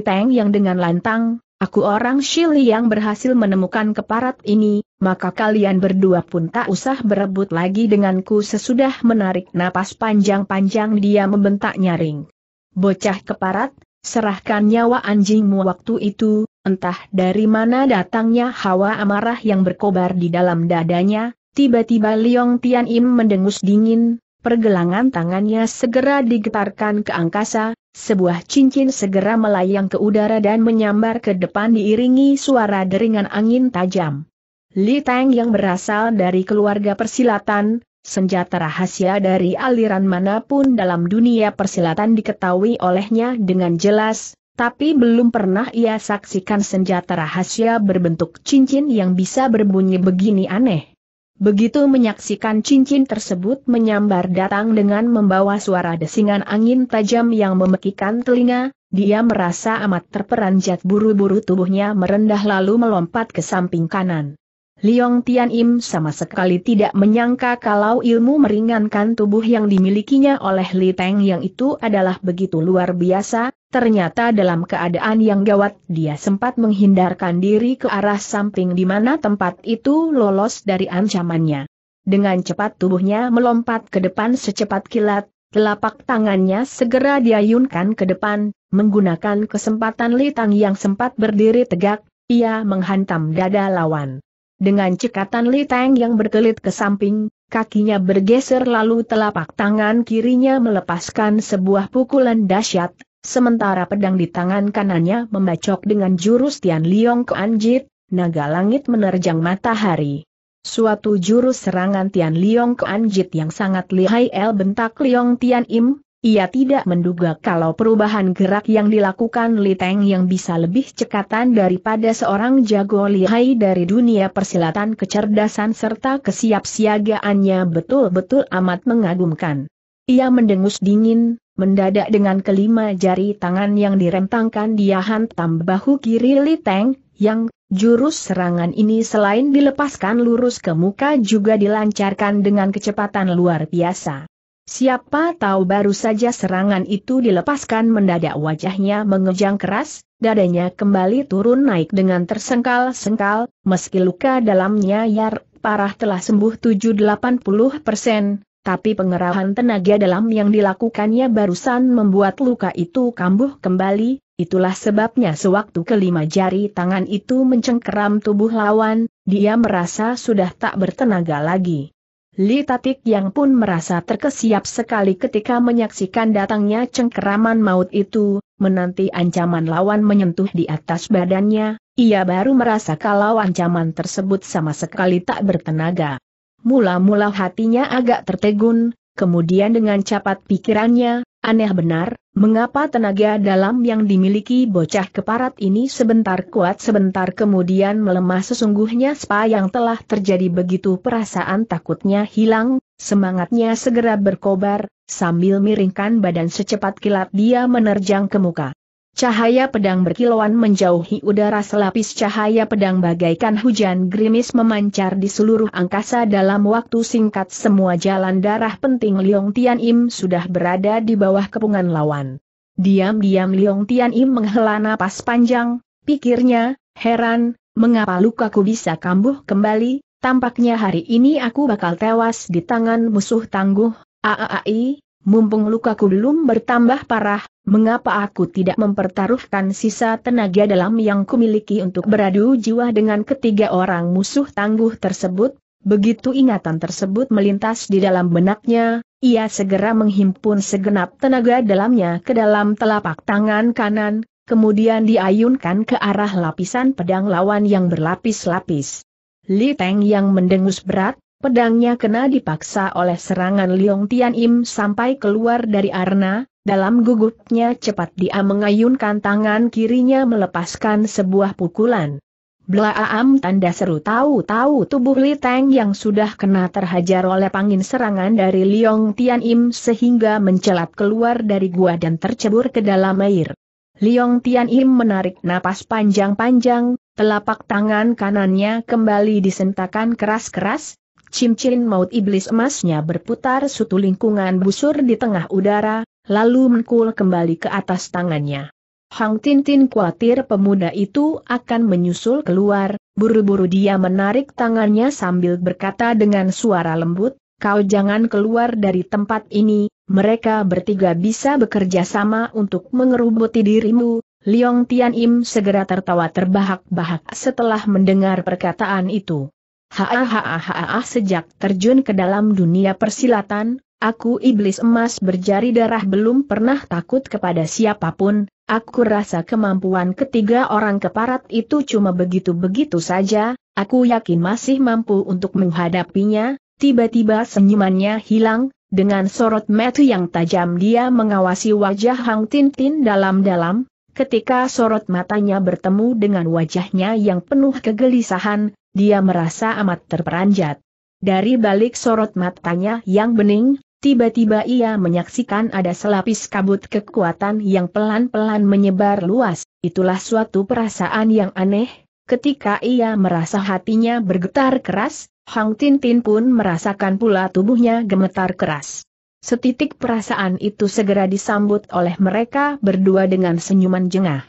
Tengyang dengan lantang, "aku orang Shili yang berhasil menemukan keparat ini, maka kalian berdua pun tak usah berebut lagi denganku." Sesudah menarik napas panjang-panjang dia membentak nyaring, "Bocah keparat, serahkan nyawa anjingmu!" Waktu itu, entah dari mana datangnya hawa amarah yang berkobar di dalam dadanya. Tiba-tiba Liong Tian Im mendengus dingin, pergelangan tangannya segera digetarkan ke angkasa, sebuah cincin segera melayang ke udara dan menyambar ke depan diiringi suara deringan angin tajam. Li Tengyang yang berasal dari keluarga persilatan, senjata rahasia dari aliran manapun dalam dunia persilatan diketahui olehnya dengan jelas, tapi belum pernah ia saksikan senjata rahasia berbentuk cincin yang bisa berbunyi begini aneh. Begitu menyaksikan cincin tersebut menyambar datang dengan membawa suara desingan angin tajam yang memekikkan telinga, dia merasa amat terperanjat. Buru-buru tubuhnya merendah lalu melompat ke samping kanan. Liong Tian Im sama sekali tidak menyangka kalau ilmu meringankan tubuh yang dimilikinya oleh Li Tengyang yang itu adalah begitu luar biasa, Ternyata dalam keadaan yang gawat dia sempat menghindarkan diri ke arah samping di mana tempat itu lolos dari ancamannya. Dengan cepat tubuhnya melompat ke depan secepat kilat, telapak tangannya segera diayunkan ke depan, menggunakan kesempatan Li Tengyang sempat berdiri tegak, ia menghantam dada lawan. Dengan cekatan Li Tengyang berkelit ke samping, kakinya bergeser lalu telapak tangan kirinya melepaskan sebuah pukulan dahsyat. Sementara pedang di tangan kanannya membacok dengan jurus Tian Liong Keanjit, naga langit menerjang matahari. Suatu jurus serangan Tian Liong Keanjit yang sangat lihai, el bentak Liong Tian Im, ia tidak menduga kalau perubahan gerak yang dilakukan Li Tengyang bisa lebih cekatan daripada seorang jago lihai dari dunia persilatan. Kecerdasan serta kesiapsiagaannya betul-betul amat mengagumkan. Ia mendengus dingin. Mendadak dengan kelima jari tangan yang direntangkan dia hantam bahu kiri Li Tengyang. Jurus serangan ini selain dilepaskan lurus ke muka juga dilancarkan dengan kecepatan luar biasa. Siapa tahu baru saja serangan itu dilepaskan mendadak wajahnya mengejang keras, dadanya kembali turun naik dengan tersengkal-sengkal, meski luka dalamnya yar parah telah sembuh tujuh puluh delapan persen. Tapi pengerahan tenaga dalam yang dilakukannya barusan membuat luka itu kambuh kembali, itulah sebabnya sewaktu kelima jari tangan itu mencengkeram tubuh lawan, dia merasa sudah tak bertenaga lagi. Li Tengyang pun merasa terkesiap sekali ketika menyaksikan datangnya cengkeraman maut itu, menanti ancaman lawan menyentuh di atas badannya, ia baru merasa kalau ancaman tersebut sama sekali tak bertenaga. Mula-mula hatinya agak tertegun, kemudian dengan cepat pikirannya, aneh benar, mengapa tenaga dalam yang dimiliki bocah keparat ini sebentar kuat sebentar kemudian melemah. Sesungguhnya apa yang telah terjadi? Begitu perasaan takutnya hilang, semangatnya segera berkobar, sambil miringkan badan secepat kilat dia menerjang ke muka. Cahaya pedang berkilauan menjauhi udara, selapis cahaya pedang bagaikan hujan gerimis memancar di seluruh angkasa. Dalam waktu singkat semua jalan darah penting Liong Tian Im sudah berada di bawah kepungan lawan. Diam-diam Liong Tian Im menghela napas panjang, pikirnya, heran, mengapa lukaku bisa kambuh kembali, tampaknya hari ini aku bakal tewas di tangan musuh tangguh, aai. Mumpung lukaku belum bertambah parah, mengapa aku tidak mempertaruhkan sisa tenaga dalam yang kumiliki untuk beradu jiwa dengan ketiga orang musuh tangguh tersebut? Begitu ingatan tersebut melintas di dalam benaknya, ia segera menghimpun segenap tenaga dalamnya ke dalam telapak tangan kanan, kemudian diayunkan ke arah lapisan pedang lawan yang berlapis-lapis. Li Tengyang mendengus berat. Pedangnya kena dipaksa oleh serangan Liong Tian Im sampai keluar dari arna, dalam gugupnya cepat dia mengayunkan tangan kirinya melepaskan sebuah pukulan. Blaam! Tanda seru. Tahu-tahu tubuh Li Tengyang sudah kena terhajar oleh angin serangan dari Liong Tian Im sehingga mencelat keluar dari gua dan tercebur ke dalam air. Liong Tian Im menarik napas panjang-panjang, telapak tangan kanannya kembali disentakan keras-keras. Cincin maut iblis emasnya berputar suatu lingkungan busur di tengah udara, lalu mengkul kembali ke atas tangannya. Hang Tintin khawatir pemuda itu akan menyusul keluar, buru-buru dia menarik tangannya sambil berkata dengan suara lembut, "Kau jangan keluar dari tempat ini, mereka bertiga bisa bekerja sama untuk mengerubuti dirimu." Liong Tian Im segera tertawa terbahak-bahak setelah mendengar perkataan itu. Hahaha, sejak terjun ke dalam dunia persilatan, aku iblis emas berjari darah belum pernah takut kepada siapapun, aku rasa kemampuan ketiga orang keparat itu cuma begitu-begitu saja, aku yakin masih mampu untuk menghadapinya. Tiba-tiba senyumannya hilang, dengan sorot mata yang tajam dia mengawasi wajah Hang Tintin dalam-dalam, ketika sorot matanya bertemu dengan wajahnya yang penuh kegelisahan, dia merasa amat terperanjat. Dari balik sorot matanya yang bening, tiba-tiba ia menyaksikan ada selapis kabut kekuatan yang pelan-pelan menyebar luas. Itulah suatu perasaan yang aneh. Ketika ia merasa hatinya bergetar keras, Hang Tintin pun merasakan pula tubuhnya gemetar keras. Setitik perasaan itu segera disambut oleh mereka berdua dengan senyuman jengah.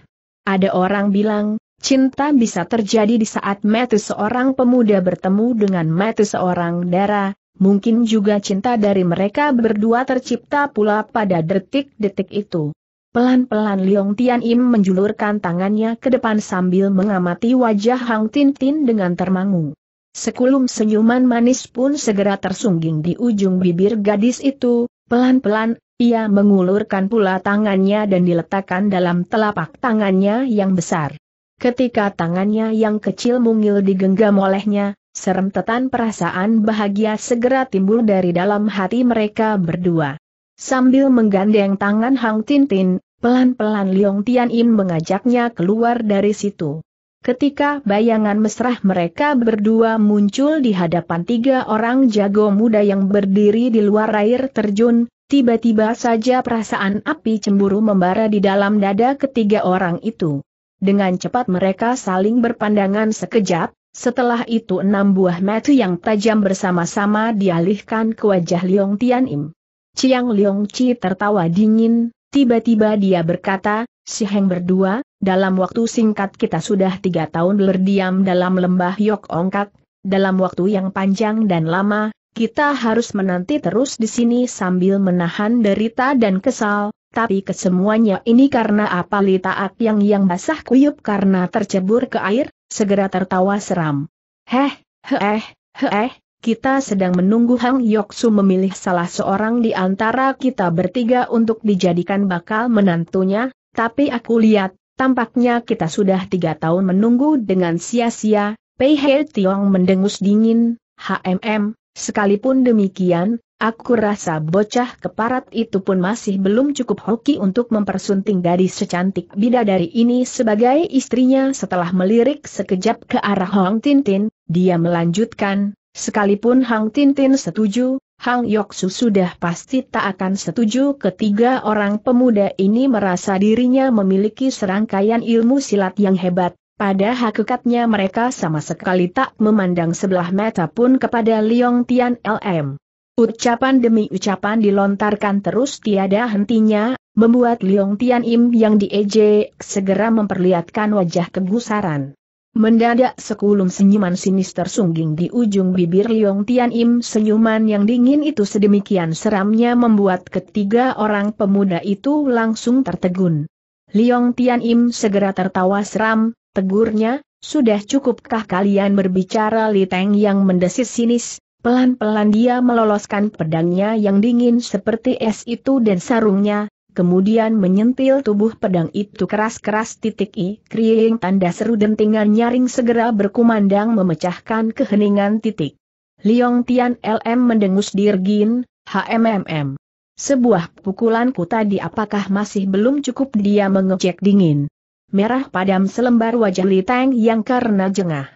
Ada orang bilang, cinta bisa terjadi di saat mata seorang pemuda bertemu dengan mata seorang dara, mungkin juga cinta dari mereka berdua tercipta pula pada detik-detik itu. Pelan-pelan Liong Tian Im menjulurkan tangannya ke depan sambil mengamati wajah Hang Tintin dengan termangu. Sekulum senyuman manis pun segera tersungging di ujung bibir gadis itu, pelan-pelan, ia mengulurkan pula tangannya dan diletakkan dalam telapak tangannya yang besar. Ketika tangannya yang kecil mungil digenggam olehnya, serentetan perasaan bahagia segera timbul dari dalam hati mereka berdua. Sambil menggandeng tangan Hang Tintin, pelan-pelan Liong Tian Im mengajaknya keluar dari situ. Ketika bayangan mesra mereka berdua muncul di hadapan tiga orang jago muda yang berdiri di luar air terjun, tiba-tiba saja perasaan api cemburu membara di dalam dada ketiga orang itu. Dengan cepat mereka saling berpandangan sekejap, setelah itu enam buah mata yang tajam bersama-sama dialihkan ke wajah Liong Tian Im. Chiang Tiongchi tertawa dingin, tiba-tiba dia berkata, "Si Heng berdua, dalam waktu singkat kita sudah tiga tahun berdiam dalam lembah Yok Ongko. Dalam waktu yang panjang dan lama, kita harus menanti terus di sini sambil menahan derita dan kesal. Tapi kesemuanya ini karena apa?" Li Taat yang yang basah kuyup karena tercebur ke air, segera tertawa seram. Heh, heh, heh, kita sedang menunggu Hang Yoksu memilih salah seorang di antara kita bertiga untuk dijadikan bakal menantunya, tapi aku lihat, tampaknya kita sudah tiga tahun menunggu dengan sia-sia. Pei Hetiong mendengus dingin. Hmm, sekalipun demikian, aku rasa bocah keparat itu pun masih belum cukup hoki untuk mempersunting gadis secantik bidadari ini sebagai istrinya. Setelah melirik sekejap ke arah Hang Tintin, dia melanjutkan, sekalipun Hang Tintin setuju, Hang Yoksu sudah pasti tak akan setuju. Ketiga orang pemuda ini merasa dirinya memiliki serangkaian ilmu silat yang hebat, pada hakikatnya mereka sama sekali tak memandang sebelah mata pun kepada Liong Tian Im. Ucapan demi ucapan dilontarkan terus tiada hentinya, membuat Liong Tian Im yang diejek segera memperlihatkan wajah kegusaran. Mendadak sekulum senyuman sinis tersungging di ujung bibir Liong Tian Im. Senyuman yang dingin itu sedemikian seramnya membuat ketiga orang pemuda itu langsung tertegun. Liong Tian Im segera tertawa seram, tegurnya, "Sudah cukupkah kalian berbicara?" Li Tengyang mendesis sinis, pelan-pelan dia meloloskan pedangnya yang dingin seperti es itu dan sarungnya. Kemudian menyentil tubuh pedang itu keras-keras. Titik i kriing tanda seru dentingan nyaring segera berkumandang memecahkan keheningan titik. Liong Tian Im mendengus dirgin, "Hmm, sebuah pukulanku tadi apakah masih belum cukup?" Dia mengejek dingin. Merah padam selembar wajah Li Tengyang karena jengah.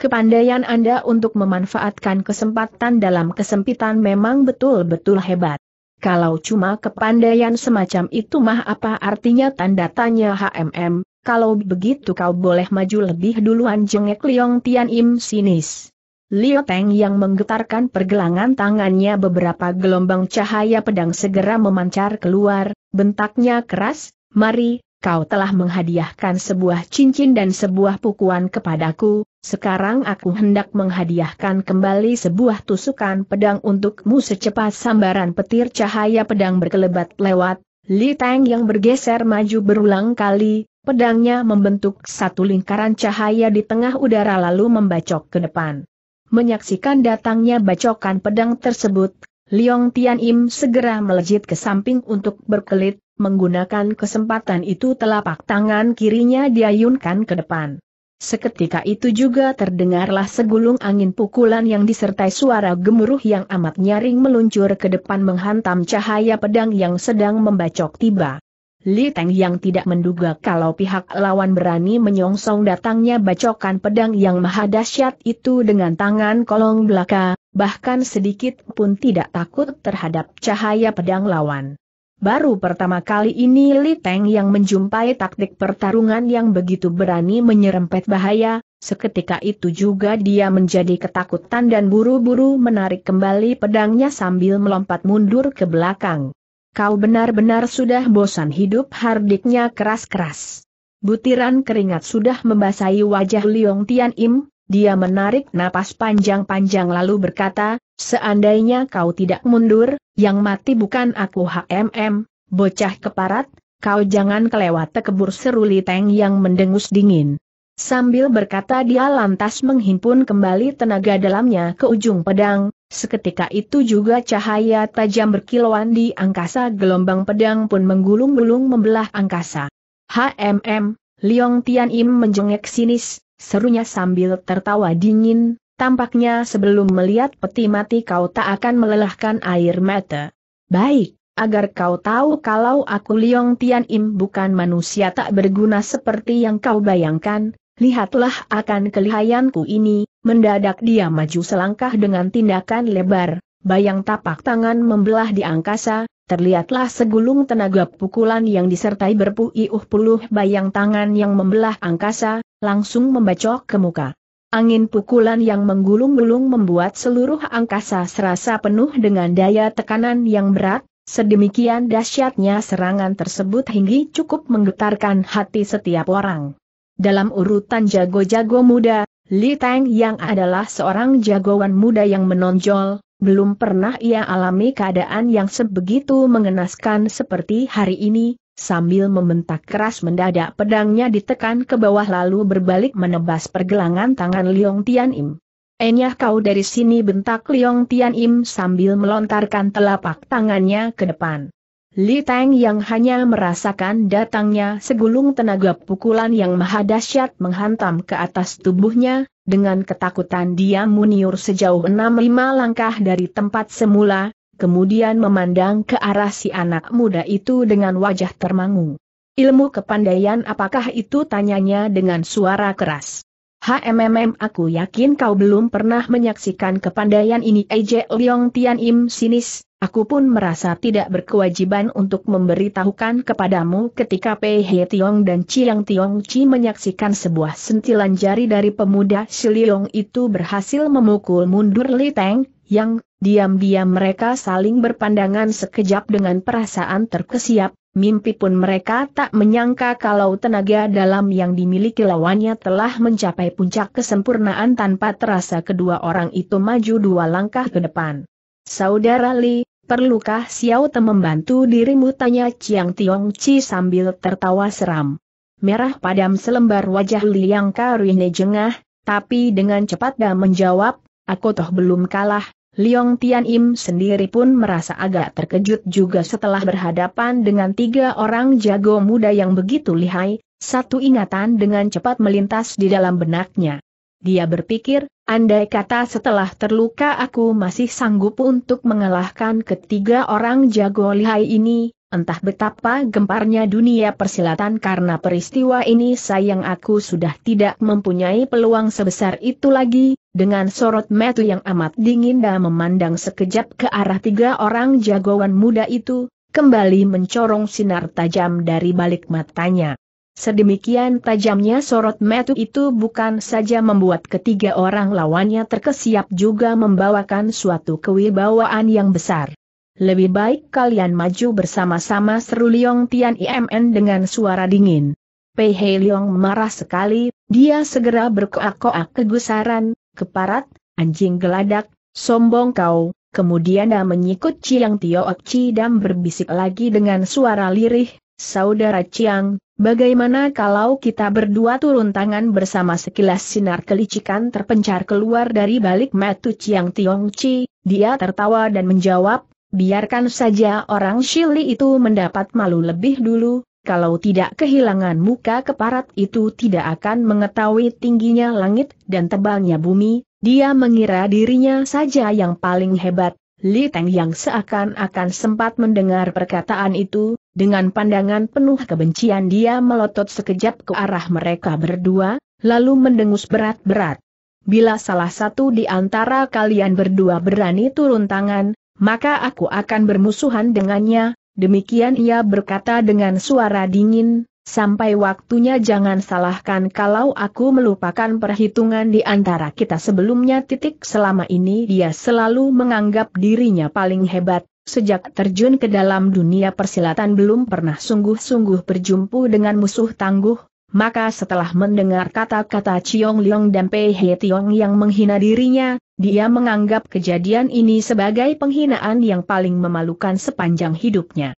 Kepandaian Anda untuk memanfaatkan kesempatan dalam kesempitan memang betul-betul hebat. Kalau cuma kepandaian semacam itu mah apa artinya, tanda tanya. Hmm, kalau begitu kau boleh maju lebih duluan, jengek Liong Tian Im sinis. Liu Teng yang menggetarkan pergelangan tangannya, beberapa gelombang cahaya pedang segera memancar keluar, bentaknya keras, "Mari, kau telah menghadiahkan sebuah cincin dan sebuah pukuan kepadaku, sekarang aku hendak menghadiahkan kembali sebuah tusukan pedang untukmu." Secepat sambaran petir cahaya pedang berkelebat lewat, Li Tengyang bergeser maju berulang kali, pedangnya membentuk satu lingkaran cahaya di tengah udara lalu membacok ke depan. Menyaksikan datangnya bacokan pedang tersebut, Liong Tian Im segera melejit ke samping untuk berkelit, menggunakan kesempatan itu telapak tangan kirinya diayunkan ke depan. Seketika itu juga terdengarlah segulung angin pukulan yang disertai suara gemuruh yang amat nyaring meluncur ke depan menghantam cahaya pedang yang sedang membacok tiba. Li Tengyang tidak menduga kalau pihak lawan berani menyongsong datangnya bacokan pedang yang maha dahsyat itu dengan tangan kolong belaka, bahkan sedikit pun tidak takut terhadap cahaya pedang lawan. Baru pertama kali ini Li Tengyang menjumpai taktik pertarungan yang begitu berani menyerempet bahaya, Seketika itu juga dia menjadi ketakutan dan buru-buru menarik kembali pedangnya sambil melompat mundur ke belakang. Kau benar-benar sudah bosan hidup, hardiknya keras-keras. Butiran keringat sudah membasahi wajah Liong Tian Im, dia menarik napas panjang-panjang lalu berkata, seandainya kau tidak mundur, yang mati bukan aku hmm, bocah keparat, kau jangan kelewat tekebur, seru Li Tengyang mendengus dingin. Sambil berkata dia lantas menghimpun kembali tenaga dalamnya ke ujung pedang, seketika itu juga cahaya tajam berkilauan di angkasa, gelombang pedang pun menggulung-gulung membelah angkasa. Hmm, Liong Tian Im menjengek sinis, serunya sambil tertawa dingin, tampaknya sebelum melihat peti mati kau tak akan melelahkan air mata. Baik. Agar kau tahu kalau aku Liong Tian Im bukan manusia tak berguna seperti yang kau bayangkan, lihatlah akan kelihayanku ini. Mendadak dia maju selangkah dengan tindakan lebar, bayang tapak tangan membelah di angkasa, terlihatlah segulung tenaga pukulan yang disertai berpuluh-puluh bayang tangan yang membelah angkasa, langsung membacok ke muka. Angin pukulan yang menggulung-gulung membuat seluruh angkasa serasa penuh dengan daya tekanan yang berat. Sedemikian dahsyatnya serangan tersebut hingga cukup menggetarkan hati setiap orang. Dalam urutan jago-jago muda, Li Tengyang adalah seorang jagoan muda yang menonjol, belum pernah ia alami keadaan yang sebegitu mengenaskan seperti hari ini. Sambil membentak keras mendadak pedangnya ditekan ke bawah lalu berbalik menebas pergelangan tangan Liong Tian Im. Enyah kau dari sini, bentak Liong Tian Im sambil melontarkan telapak tangannya ke depan. Li Tengyang hanya merasakan datangnya segulung tenaga pukulan yang maha dahsyat menghantam ke atas tubuhnya, dengan ketakutan dia muniur sejauh enam lima langkah dari tempat semula, kemudian memandang ke arah si anak muda itu dengan wajah termangu. Ilmu kepandaian apakah itu, tanyanya dengan suara keras. Hmm, aku yakin kau belum pernah menyaksikan kepandaian ini, ejek Liong Tian Im sinis. Aku pun merasa tidak berkewajiban untuk memberitahukan kepadamu ketika Pei Hetiong dan Chiang Tiongchi menyaksikan sebuah sentilan jari dari pemuda si Liong itu berhasil memukul mundur Li Tengyang. Diam-diam mereka saling berpandangan sekejap dengan perasaan terkesiap. Mimpi pun mereka tak menyangka kalau tenaga dalam yang dimiliki lawannya telah mencapai puncak kesempurnaan. Tanpa terasa kedua orang itu maju dua langkah ke depan. Saudara Li, perlukah Xiao Te membantu dirimu, tanya Chiang Tiongchi sambil tertawa seram. Merah padam selembar wajah Li yang karine jengah, tapi dengan cepat dia menjawab, aku toh belum kalah. Liong Tian Im sendiri pun merasa agak terkejut juga setelah berhadapan dengan tiga orang jago muda yang begitu lihai. Satu ingatan dengan cepat melintas di dalam benaknya. Dia berpikir, andai kata setelah terluka aku masih sanggup untuk mengalahkan ketiga orang jago lihai ini, entah betapa gemparnya dunia persilatan karena peristiwa ini. Sayang aku sudah tidak mempunyai peluang sebesar itu lagi. Dengan sorot mata yang amat dingin dan memandang sekejap ke arah tiga orang jagoan muda itu, kembali mencorong sinar tajam dari balik matanya. Sedemikian tajamnya sorot mata itu bukan saja membuat ketiga orang lawannya terkesiap, juga membawakan suatu kewibawaan yang besar. Lebih baik kalian maju bersama-sama, seru Liong Tian Im dengan suara dingin. Pei Heliong marah sekali, dia segera berkoak-koak kegusaran. Keparat, anjing geladak, sombong kau. Kemudian dia menyikut Chiang Tiongchi dan berbisik lagi dengan suara lirih, saudara Chiang, bagaimana kalau kita berdua turun tangan bersama? Sekilas sinar kelicikan terpencar keluar dari balik mata Chiang Tiongchi. Dia tertawa dan menjawab, biarkan saja orang Shili itu mendapat malu lebih dulu. Kalau tidak, kehilangan muka keparat itu tidak akan mengetahui tingginya langit dan tebalnya bumi. Dia mengira dirinya saja yang paling hebat. Li Tengyang seakan-akan sempat mendengar perkataan itu. Dengan pandangan penuh kebencian dia melotot sekejap ke arah mereka berdua, lalu mendengus berat-berat. Bila salah satu di antara kalian berdua berani turun tangan, maka aku akan bermusuhan dengannya. Demikian ia berkata dengan suara dingin, Sampai waktunya jangan salahkan kalau aku melupakan perhitungan di antara kita sebelumnya. Titik selama ini dia selalu menganggap dirinya paling hebat. Sejak terjun ke dalam dunia persilatan belum pernah sungguh-sungguh berjumpa dengan musuh tangguh. Maka setelah mendengar kata-kata Chiong Liong dan Pei Hetiong yang menghina dirinya, dia menganggap kejadian ini sebagai penghinaan yang paling memalukan sepanjang hidupnya.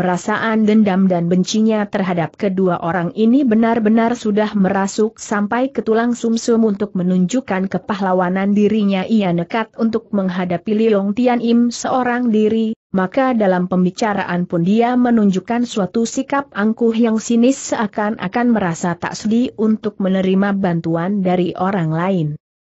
Perasaan dendam dan bencinya terhadap kedua orang ini benar-benar sudah merasuk sampai ke tulang sumsum. Untuk menunjukkan kepahlawanan dirinya ia nekat untuk menghadapi Liong Tian Im seorang diri, maka dalam pembicaraan pun dia menunjukkan suatu sikap angkuh yang sinis seakan-akan merasa tak sudi untuk menerima bantuan dari orang lain.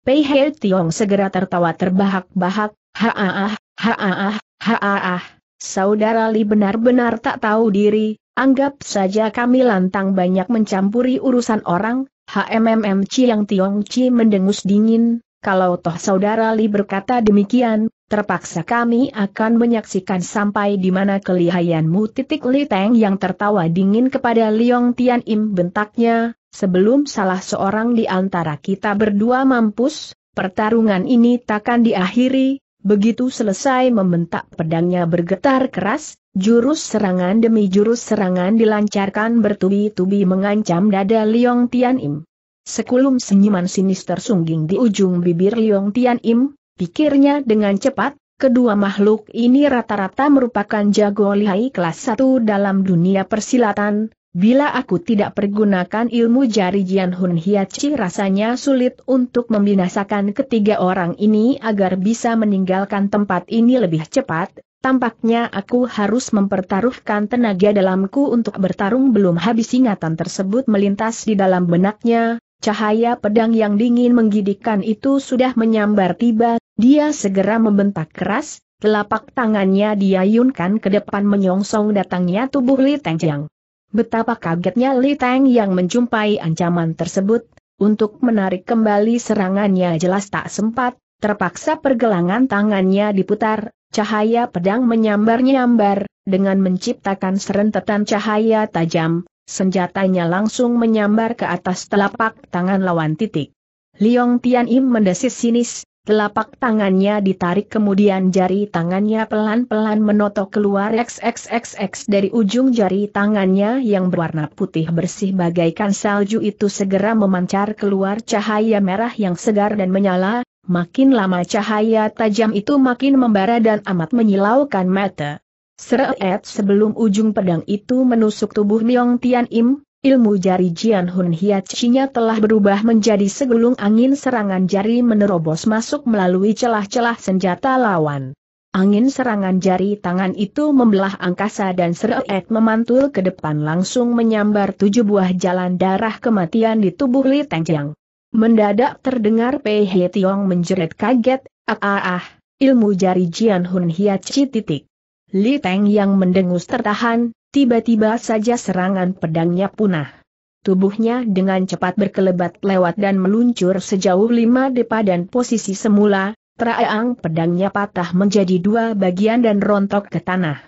Pei Hetiong segera tertawa terbahak-bahak, ha-ah, ha-ah, ha-ah. Saudara Li benar-benar tak tahu diri, anggap saja kami lantang banyak mencampuri urusan orang. HMMM Chiang Tiongchi mendengus dingin, kalau toh saudara Li berkata demikian, terpaksa kami akan menyaksikan sampai di mana kelihayanmu. Titik Li Tengyang tertawa dingin kepada Liong Tian Im, bentaknya, sebelum salah seorang di antara kita berdua mampus, pertarungan ini takkan diakhiri. Begitu selesai membentak, pedangnya bergetar keras, jurus serangan demi jurus serangan dilancarkan bertubi-tubi mengancam dada Liong Tian Im. Sekulum senyuman sinis tersungging di ujung bibir Liong Tian Im, pikirnya dengan cepat, kedua makhluk ini rata-rata merupakan jago lihai kelas satu dalam dunia persilatan. Bila aku tidak pergunakan ilmu jari Jian Hun Hiachi rasanya sulit untuk membinasakan ketiga orang ini agar bisa meninggalkan tempat ini lebih cepat. Tampaknya aku harus mempertaruhkan tenaga dalamku untuk bertarung. Belum habis ingatan tersebut melintas di dalam benaknya, cahaya pedang yang dingin menggigitkan itu sudah menyambar tiba, dia segera membentak keras, telapak tangannya diayunkan ke depan menyongsong datangnya tubuh Li Tengyang. Betapa kagetnya Li Tengyang menjumpai ancaman tersebut, untuk menarik kembali serangannya jelas tak sempat, terpaksa pergelangan tangannya diputar, cahaya pedang menyambar-nyambar, dengan menciptakan serentetan cahaya tajam, senjatanya langsung menyambar ke atas telapak tangan lawan. Titik. Liong Tian Im mendesis sinis, telapak tangannya ditarik kemudian jari tangannya pelan-pelan menotok keluar XXXX dari ujung jari tangannya yang berwarna putih bersih bagaikan salju itu segera memancar keluar cahaya merah yang segar dan menyala, makin lama cahaya tajam itu makin membara dan amat menyilaukan mata. Seret sebelum ujung pedang itu menusuk tubuh Liong Tian Im, ilmu jari Jian Hun Hiachi-nya telah berubah menjadi segulung angin. Serangan jari menerobos masuk melalui celah-celah senjata lawan. Angin serangan jari tangan itu membelah angkasa dan seret memantul ke depan langsung menyambar tujuh buah jalan darah kematian di tubuh Li Tengyang. Mendadak terdengar Pei Hetiong menjerit kaget, ah ah ah, ilmu jari Jian Hun Hiachi. Titik. Li Tengyang mendengus tertahan. Tiba-tiba saja serangan pedangnya punah. Tubuhnya dengan cepat berkelebat lewat dan meluncur sejauh lima depa dan posisi semula, teraang pedangnya patah menjadi dua bagian dan rontok ke tanah.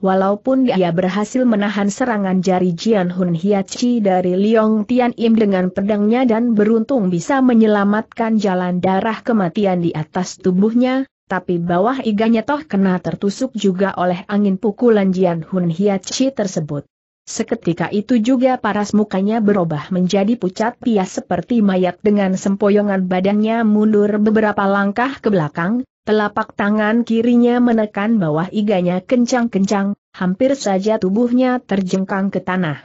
Walaupun dia berhasil menahan serangan jari Jian Hun Hiachi dari Liong Tian Im dengan pedangnya dan beruntung bisa menyelamatkan jalan darah kematian di atas tubuhnya, tapi bawah iganya toh kena tertusuk juga oleh angin pukulan Jian Hun Hiachi tersebut. Seketika itu juga paras mukanya berubah menjadi pucat pias seperti mayat dengan sempoyongan badannya mundur beberapa langkah ke belakang, telapak tangan kirinya menekan bawah iganya kencang-kencang, hampir saja tubuhnya terjengkang ke tanah.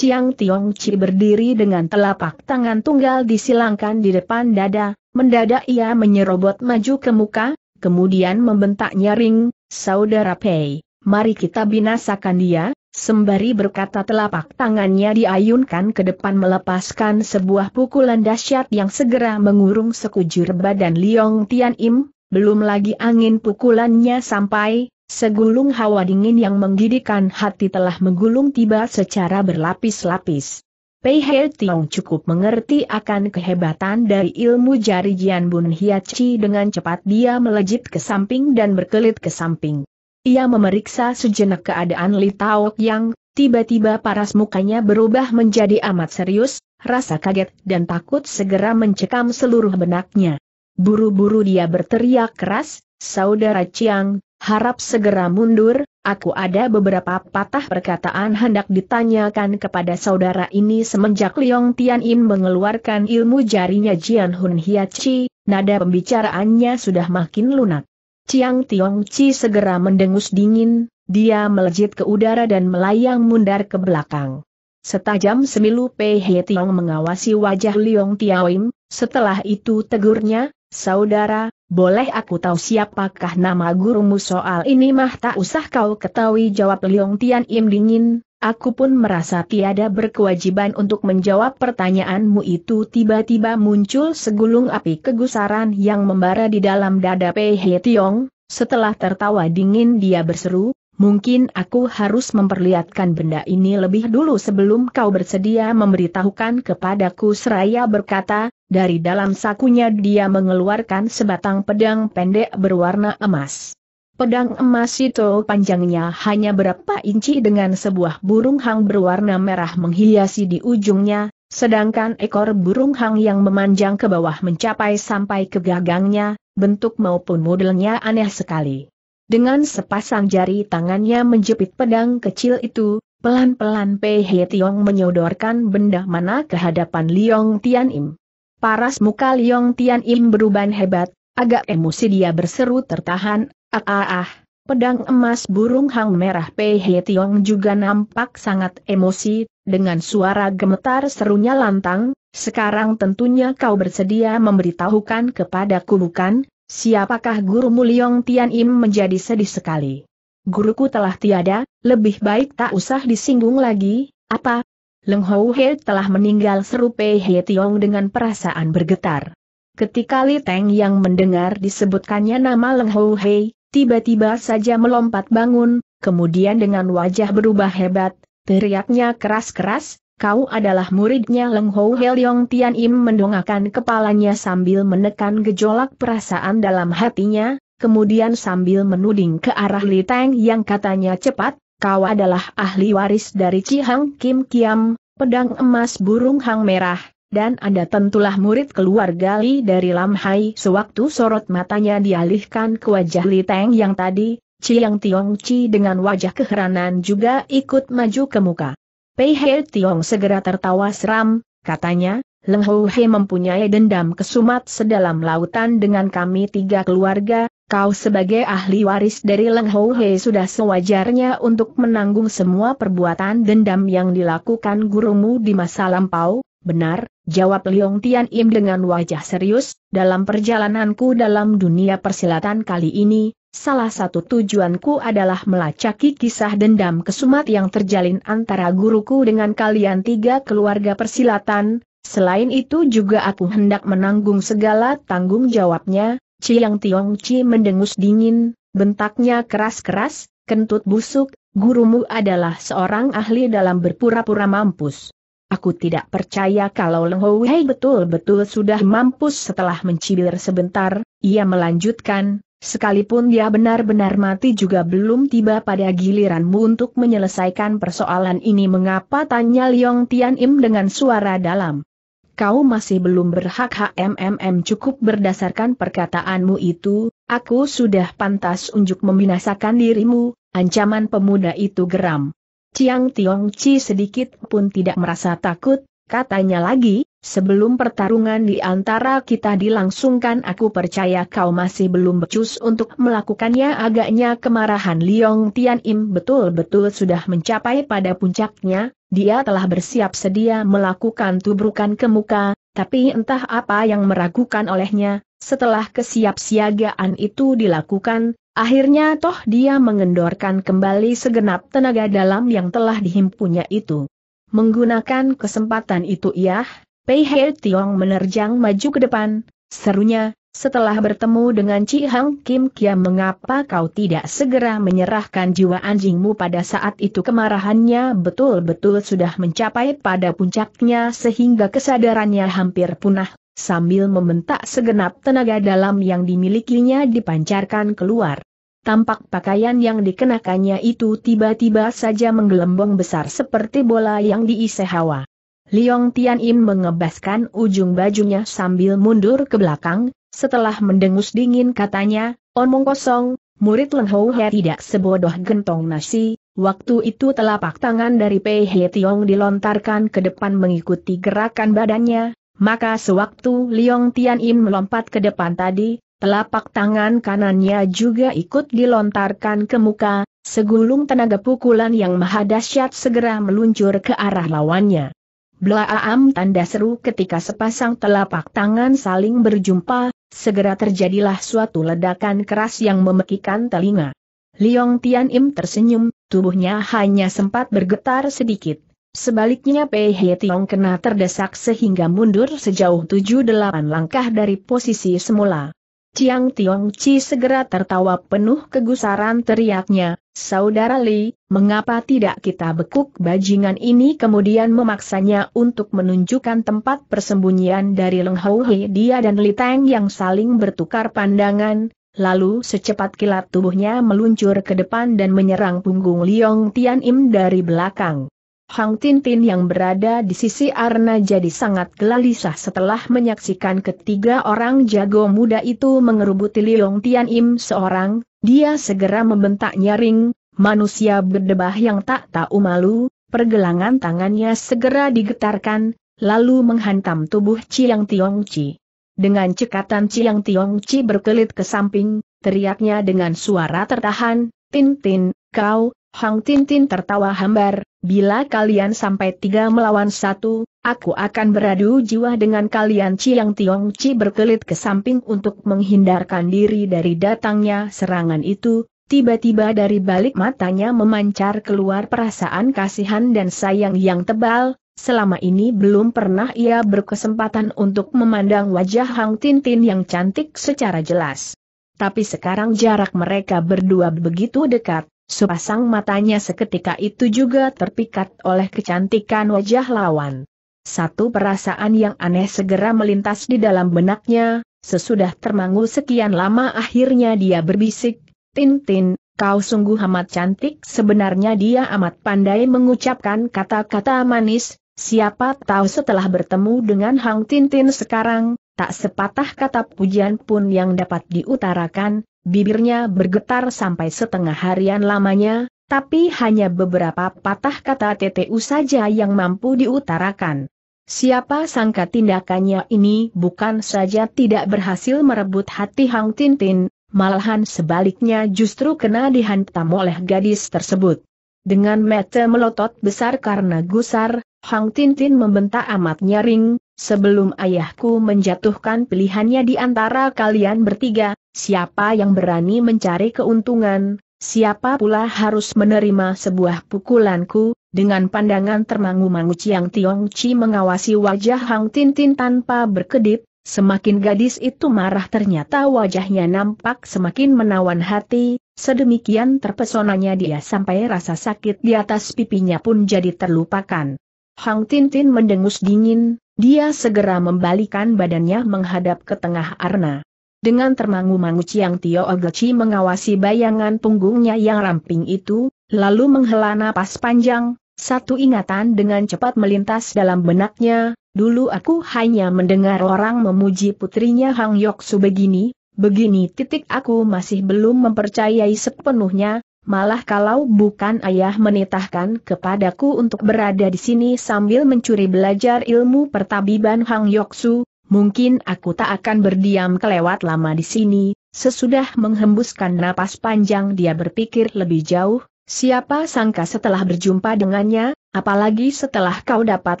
Chiang Tiongchi berdiri dengan telapak tangan tunggal disilangkan di depan dada, mendadak ia menyerobot maju ke muka, kemudian membentak nyaring, "Saudara Pei, mari kita binasakan dia." Sembari berkata telapak tangannya diayunkan ke depan melepaskan sebuah pukulan dahsyat yang segera mengurung sekujur badan Liong Tian Im. Belum lagi angin pukulannya sampai, segulung hawa dingin yang menggigitkan hati telah menggulung tiba secara berlapis-lapis. Pei Hetiong cukup mengerti akan kehebatan dari ilmu jari Jian Hun Hiachi. Dengan cepat dia melejit ke samping dan berkelit ke samping. Ia memeriksa sejenak keadaan Li Tengyang, Tiba-tiba paras mukanya berubah menjadi amat serius, rasa kaget dan takut segera mencekam seluruh benaknya. Buru-buru dia berteriak keras, "Saudara Chiang, harap segera mundur, aku ada beberapa patah perkataan hendak ditanyakan kepada saudara ini." Semenjak Liong Tian Im mengeluarkan ilmu jarinya Jian Hun Hiachi, nada pembicaraannya sudah makin lunak. Chiang Tiongchi segera mendengus dingin, dia melejit ke udara dan melayang mundar ke belakang. Setajam semilu Pei Hetiong mengawasi wajah Liong Tian Im, setelah itu tegurnya, "Saudara, boleh aku tahu siapakah nama gurumu?" "Soal ini mah tak usah kau ketahui," jawab Liong Tian Im dingin, "aku pun merasa tiada berkewajiban untuk menjawab pertanyaanmu itu." Tiba-tiba muncul segulung api kegusaran yang membara di dalam dada Pei Hetiong, setelah tertawa dingin dia berseru, "Mungkin aku harus memperlihatkan benda ini lebih dulu sebelum kau bersedia memberitahukan kepadaku." Seraya berkata, dari dalam sakunya dia mengeluarkan sebatang pedang pendek berwarna emas. Pedang emas itu panjangnya hanya berapa inci dengan sebuah burung hang berwarna merah menghiasi di ujungnya, sedangkan ekor burung hang yang memanjang ke bawah mencapai sampai ke gagangnya, bentuk maupun modelnya aneh sekali. Dengan sepasang jari tangannya menjepit pedang kecil itu, pelan-pelan Pei Hetiong menyodorkan benda mana ke hadapan Liong Tian Im. Paras muka Liong Tian Im berubah hebat, agak emosi dia berseru tertahan, "Ah ah ah!" Pedang emas burung hang merah. Pei Hetiong juga nampak sangat emosi, dengan suara gemetar serunya lantang, "Sekarang tentunya kau bersedia memberitahukan kepadaku bukan? Siapakah gurumu?" Liong Tian Im menjadi sedih sekali. "Guruku telah tiada, lebih baik tak usah disinggung lagi." "Apa? Leng Hou He telah meninggal?" seru Pei Hetiong dengan perasaan bergetar. Ketika Li Tengyang mendengar disebutkannya nama Leng Hou He, tiba-tiba saja melompat bangun, kemudian dengan wajah berubah hebat, teriaknya keras-keras, "Kau adalah muridnya Leng Hou He?" Liong Tian Im mendongakkan kepalanya sambil menekan gejolak perasaan dalam hatinya, kemudian sambil menuding ke arah Li Tengyang katanya cepat, "Kau adalah ahli waris dari Cihang Kim Kiam, pedang emas burung hang merah, dan Anda tentulah murid keluarga Li dari Lam Hai." Sewaktu sorot matanya dialihkan ke wajah Li Tengyang tadi, Chiang Tiongchi dengan wajah keheranan juga ikut maju ke muka. Pei Hetiong segera tertawa seram, katanya, "Leng Hou He mempunyai dendam kesumat sedalam lautan dengan kami tiga keluarga, kau sebagai ahli waris dari Leng Hou He sudah sewajarnya untuk menanggung semua perbuatan dendam yang dilakukan gurumu di masa lampau." "Benar," jawab Liong Tian Im dengan wajah serius, "dalam perjalananku dalam dunia persilatan kali ini, salah satu tujuanku adalah melacaki kisah dendam kesumat yang terjalin antara guruku dengan kalian tiga keluarga persilatan, selain itu juga aku hendak menanggung segala tanggung jawabnya." Chiang Tiongchi mendengus dingin, bentaknya keras-keras, "Kentut busuk, gurumu adalah seorang ahli dalam berpura-pura mampus. Aku tidak percaya kalau Leng Hou He betul-betul sudah mampus." Setelah mencibir sebentar, ia melanjutkan, "Sekalipun dia benar-benar mati juga belum tiba pada giliranmu untuk menyelesaikan persoalan ini." "Mengapa?" tanya Liong Tian Im dengan suara dalam. "Kau masih belum berhak." "Hmm, cukup berdasarkan perkataanmu itu, aku sudah pantas unjuk membinasakan dirimu." Ancaman pemuda itu geram. Chiang Tiongchi sedikit pun tidak merasa takut, katanya lagi, "Sebelum pertarungan di antara kita dilangsungkan, aku percaya kau masih belum becus untuk melakukannya." Agaknya kemarahan Liong Tian Im betul-betul sudah mencapai pada puncaknya, dia telah bersiap sedia melakukan tubrukan ke muka, tapi entah apa yang meragukan olehnya, setelah kesiapsiagaan itu dilakukan, akhirnya toh dia mengendorkan kembali segenap tenaga dalam yang telah dihimpunnya itu. Menggunakan kesempatan itu yah, Pei Hetiong menerjang maju ke depan, serunya, "Setelah bertemu dengan Cihang Kim Kiam, mengapa kau tidak segera menyerahkan jiwa anjingmu?" Pada saat itu kemarahannya betul-betul sudah mencapai pada puncaknya sehingga kesadarannya hampir punah, sambil membentak segenap tenaga dalam yang dimilikinya dipancarkan keluar. Tampak pakaian yang dikenakannya itu tiba-tiba saja menggelembung besar seperti bola yang diisi hawa. Liong Tian Im mengebaskan ujung bajunya sambil mundur ke belakang. Setelah mendengus dingin katanya, "Omong kosong, murid Leng Hou He tidak sebodoh gentong nasi." Waktu itu telapak tangan dari Pei Hetiong dilontarkan ke depan mengikuti gerakan badannya, maka sewaktu Liong Tian Im melompat ke depan tadi, telapak tangan kanannya juga ikut dilontarkan ke muka, segulung tenaga pukulan yang maha dahsyat segera meluncur ke arah lawannya. Blaam tanda seru ketika sepasang telapak tangan saling berjumpa, segera terjadilah suatu ledakan keras yang memekikkan telinga. Liong Tian Im tersenyum, tubuhnya hanya sempat bergetar sedikit. Sebaliknya Pei Hetiong kena terdesak sehingga mundur sejauh tujuh delapan langkah dari posisi semula. Chiang Tiongchi segera tertawa penuh kegusaran, teriaknya, "Saudara Li, mengapa tidak kita bekuk bajingan ini?" Kemudian memaksanya untuk menunjukkan tempat persembunyian dari Leng Hou He. Dia dan Li Tengyang saling bertukar pandangan. Lalu secepat kilat tubuhnya meluncur ke depan dan menyerang punggung Liong Tian Im dari belakang. Hang Tintin yang berada di sisi arena jadi sangat gelisah setelah menyaksikan ketiga orang jago muda itu mengerubuti Liong Tian Im seorang. Dia segera membentak nyaring, "Manusia berdebah yang tak tahu malu!" Pergelangan tangannya segera digetarkan, lalu menghantam tubuh Chiang Tiongchi. Dengan cekatan Chiang Tiongchi berkelit ke samping, teriaknya dengan suara tertahan, "Tintin, kau!" Hang Tintin tertawa hambar, "Bila kalian sampai tiga melawan satu, aku akan beradu jiwa dengan kalian." Chiang Tiongchi berkelit ke samping untuk menghindarkan diri dari datangnya serangan itu. Tiba-tiba dari balik matanya memancar keluar perasaan kasihan dan sayang yang tebal. Selama ini belum pernah ia berkesempatan untuk memandang wajah Hang Tintin yang cantik secara jelas. Tapi sekarang jarak mereka berdua begitu dekat, sepasang matanya seketika itu juga terpikat oleh kecantikan wajah lawan. Satu perasaan yang aneh segera melintas di dalam benaknya, sesudah termangu sekian lama akhirnya dia berbisik, "Tintin, kau sungguh amat cantik." Sebenarnya dia amat pandai mengucapkan kata-kata manis. Siapa tahu setelah bertemu dengan Hang Tintin sekarang, tak sepatah kata pujian pun yang dapat diutarakan. Bibirnya bergetar sampai setengah harian lamanya, tapi hanya beberapa patah kata T T U saja yang mampu diutarakan. Siapa sangka tindakannya ini bukan saja tidak berhasil merebut hati Hang Tintin, malahan sebaliknya justru kena dihantam oleh gadis tersebut. Dengan mata melotot besar karena gusar, Hang Tintin membentak amat nyaring, "Sebelum ayahku menjatuhkan pilihannya di antara kalian bertiga, siapa yang berani mencari keuntungan, siapa pula harus menerima sebuah pukulanku?" Dengan pandangan termangu-mangu Chiang Tiongchi mengawasi wajah Hang Tintin tanpa berkedip. Semakin gadis itu marah ternyata wajahnya nampak semakin menawan hati, sedemikian terpesonanya dia sampai rasa sakit di atas pipinya pun jadi terlupakan. Hang Tintin mendengus dingin, dia segera membalikan badannya menghadap ke tengah arena. Dengan termangu-mangu Chiang Tiongchi mengawasi bayangan punggungnya yang ramping itu, lalu menghela napas panjang. Satu ingatan dengan cepat melintas dalam benaknya, "Dulu aku hanya mendengar orang memuji putrinya Hang Yoksu begini, begini titik aku masih belum mempercayai sepenuhnya. Malah kalau bukan ayah menitahkan kepadaku untuk berada di sini sambil mencuri belajar ilmu pertabiban Hang Yoksu, mungkin aku tak akan berdiam kelewat lama di sini." Sesudah menghembuskan napas panjang dia berpikir lebih jauh, siapa sangka setelah berjumpa dengannya, apalagi setelah kau dapat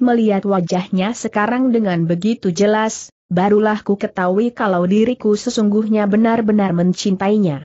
melihat wajahnya sekarang dengan begitu jelas, barulah ku ketahui kalau diriku sesungguhnya benar-benar mencintainya.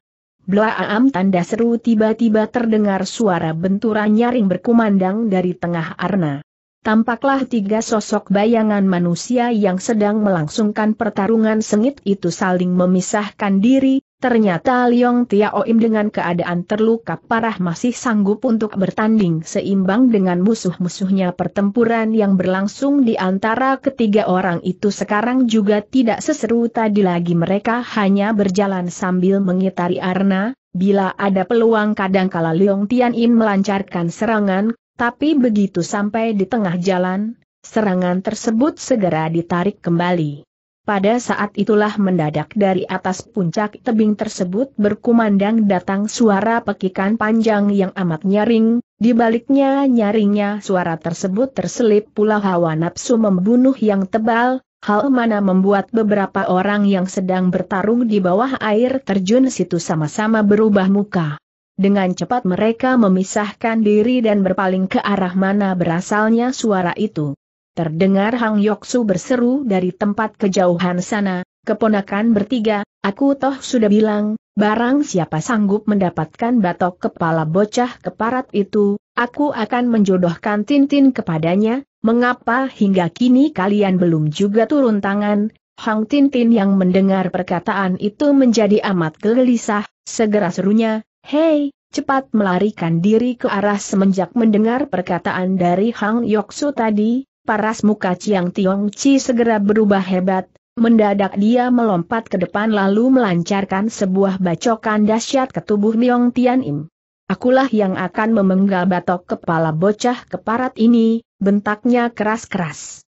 Blaam tanda seru, tiba-tiba terdengar suara benturan nyaring berkumandang dari tengah arena. Tampaklah tiga sosok bayangan manusia yang sedang melangsungkan pertarungan sengit itu saling memisahkan diri. Ternyata Liong Tian Im dengan keadaan terluka parah masih sanggup untuk bertanding seimbang dengan musuh-musuhnya. Pertempuran yang berlangsung di antara ketiga orang itu sekarang juga tidak seseru tadi lagi. Mereka hanya berjalan sambil mengitari arena, Bila ada peluang kadangkala Liong Tian Im melancarkan serangan, tapi begitu sampai di tengah jalan, serangan tersebut segera ditarik kembali. Pada saat itulah mendadak dari atas puncak tebing tersebut berkumandang datang suara pekikan panjang yang amat nyaring, di baliknya nyaringnya suara tersebut terselip pula hawa nafsu membunuh yang tebal, hal mana membuat beberapa orang yang sedang bertarung di bawah air terjun situ sama-sama berubah muka. Dengan cepat mereka memisahkan diri dan berpaling ke arah mana berasalnya suara itu. Terdengar Hang Yoksu berseru dari tempat kejauhan sana, "Keponakan bertiga, aku toh sudah bilang, barang siapa sanggup mendapatkan batok kepala bocah keparat itu, aku akan menjodohkan Tintin kepadanya, mengapa hingga kini kalian belum juga turun tangan?" Hang Tintin yang mendengar perkataan itu menjadi amat gelisah, segera serunya, "Hei! Cepat melarikan diri ke arah!" Semenjak mendengar perkataan dari Hang Yoksu tadi, paras muka Chiang Tiongchi segera berubah hebat, mendadak dia melompat ke depan lalu melancarkan sebuah bacokan dahsyat ke tubuh Liong Tian Im. "Akulah yang akan memenggal batok kepala bocah keparat ini," bentaknya keras-keras.